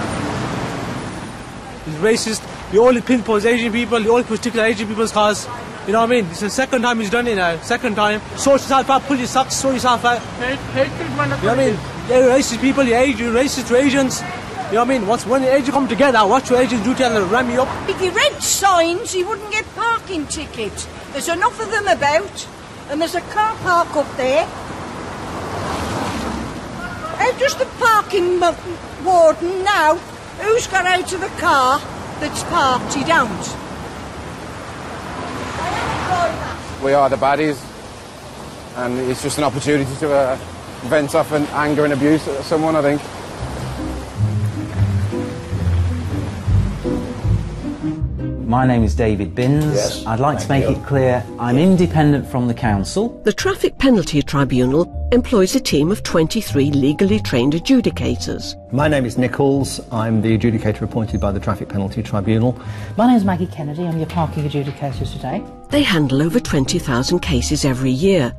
He's racist. He only pinpoints Asian people. He only particular Asian people's cars. You know what I mean? It's the second time he's done it now. Second time. Sort yourself out, pull your socks, throw yourself out. Hate, hate treatment. You know what I mean? You're racist people, you're Asian, racist to Asians. You know what I mean? Once when the Asians come together, watch your Asians do to and ram you up. If you read signs, you wouldn't get parking tickets. There's enough of them about, and there's a car park up there. How does the parking warden know who's got out of the car that's parked? He don't. We are the baddies, and it's just an opportunity to uh, vent off and anger and abuse at someone, I think. My name is David Binns. Yes, I'd like to make you. it clear I'm yes. independent from the council. The Traffic Penalty Tribunal employs a team of twenty-three legally trained adjudicators. My name is Nichols. I'm the adjudicator appointed by the Traffic Penalty Tribunal. My name is Maggie Kennedy. I'm your parking adjudicator today. They handle over twenty thousand cases every year.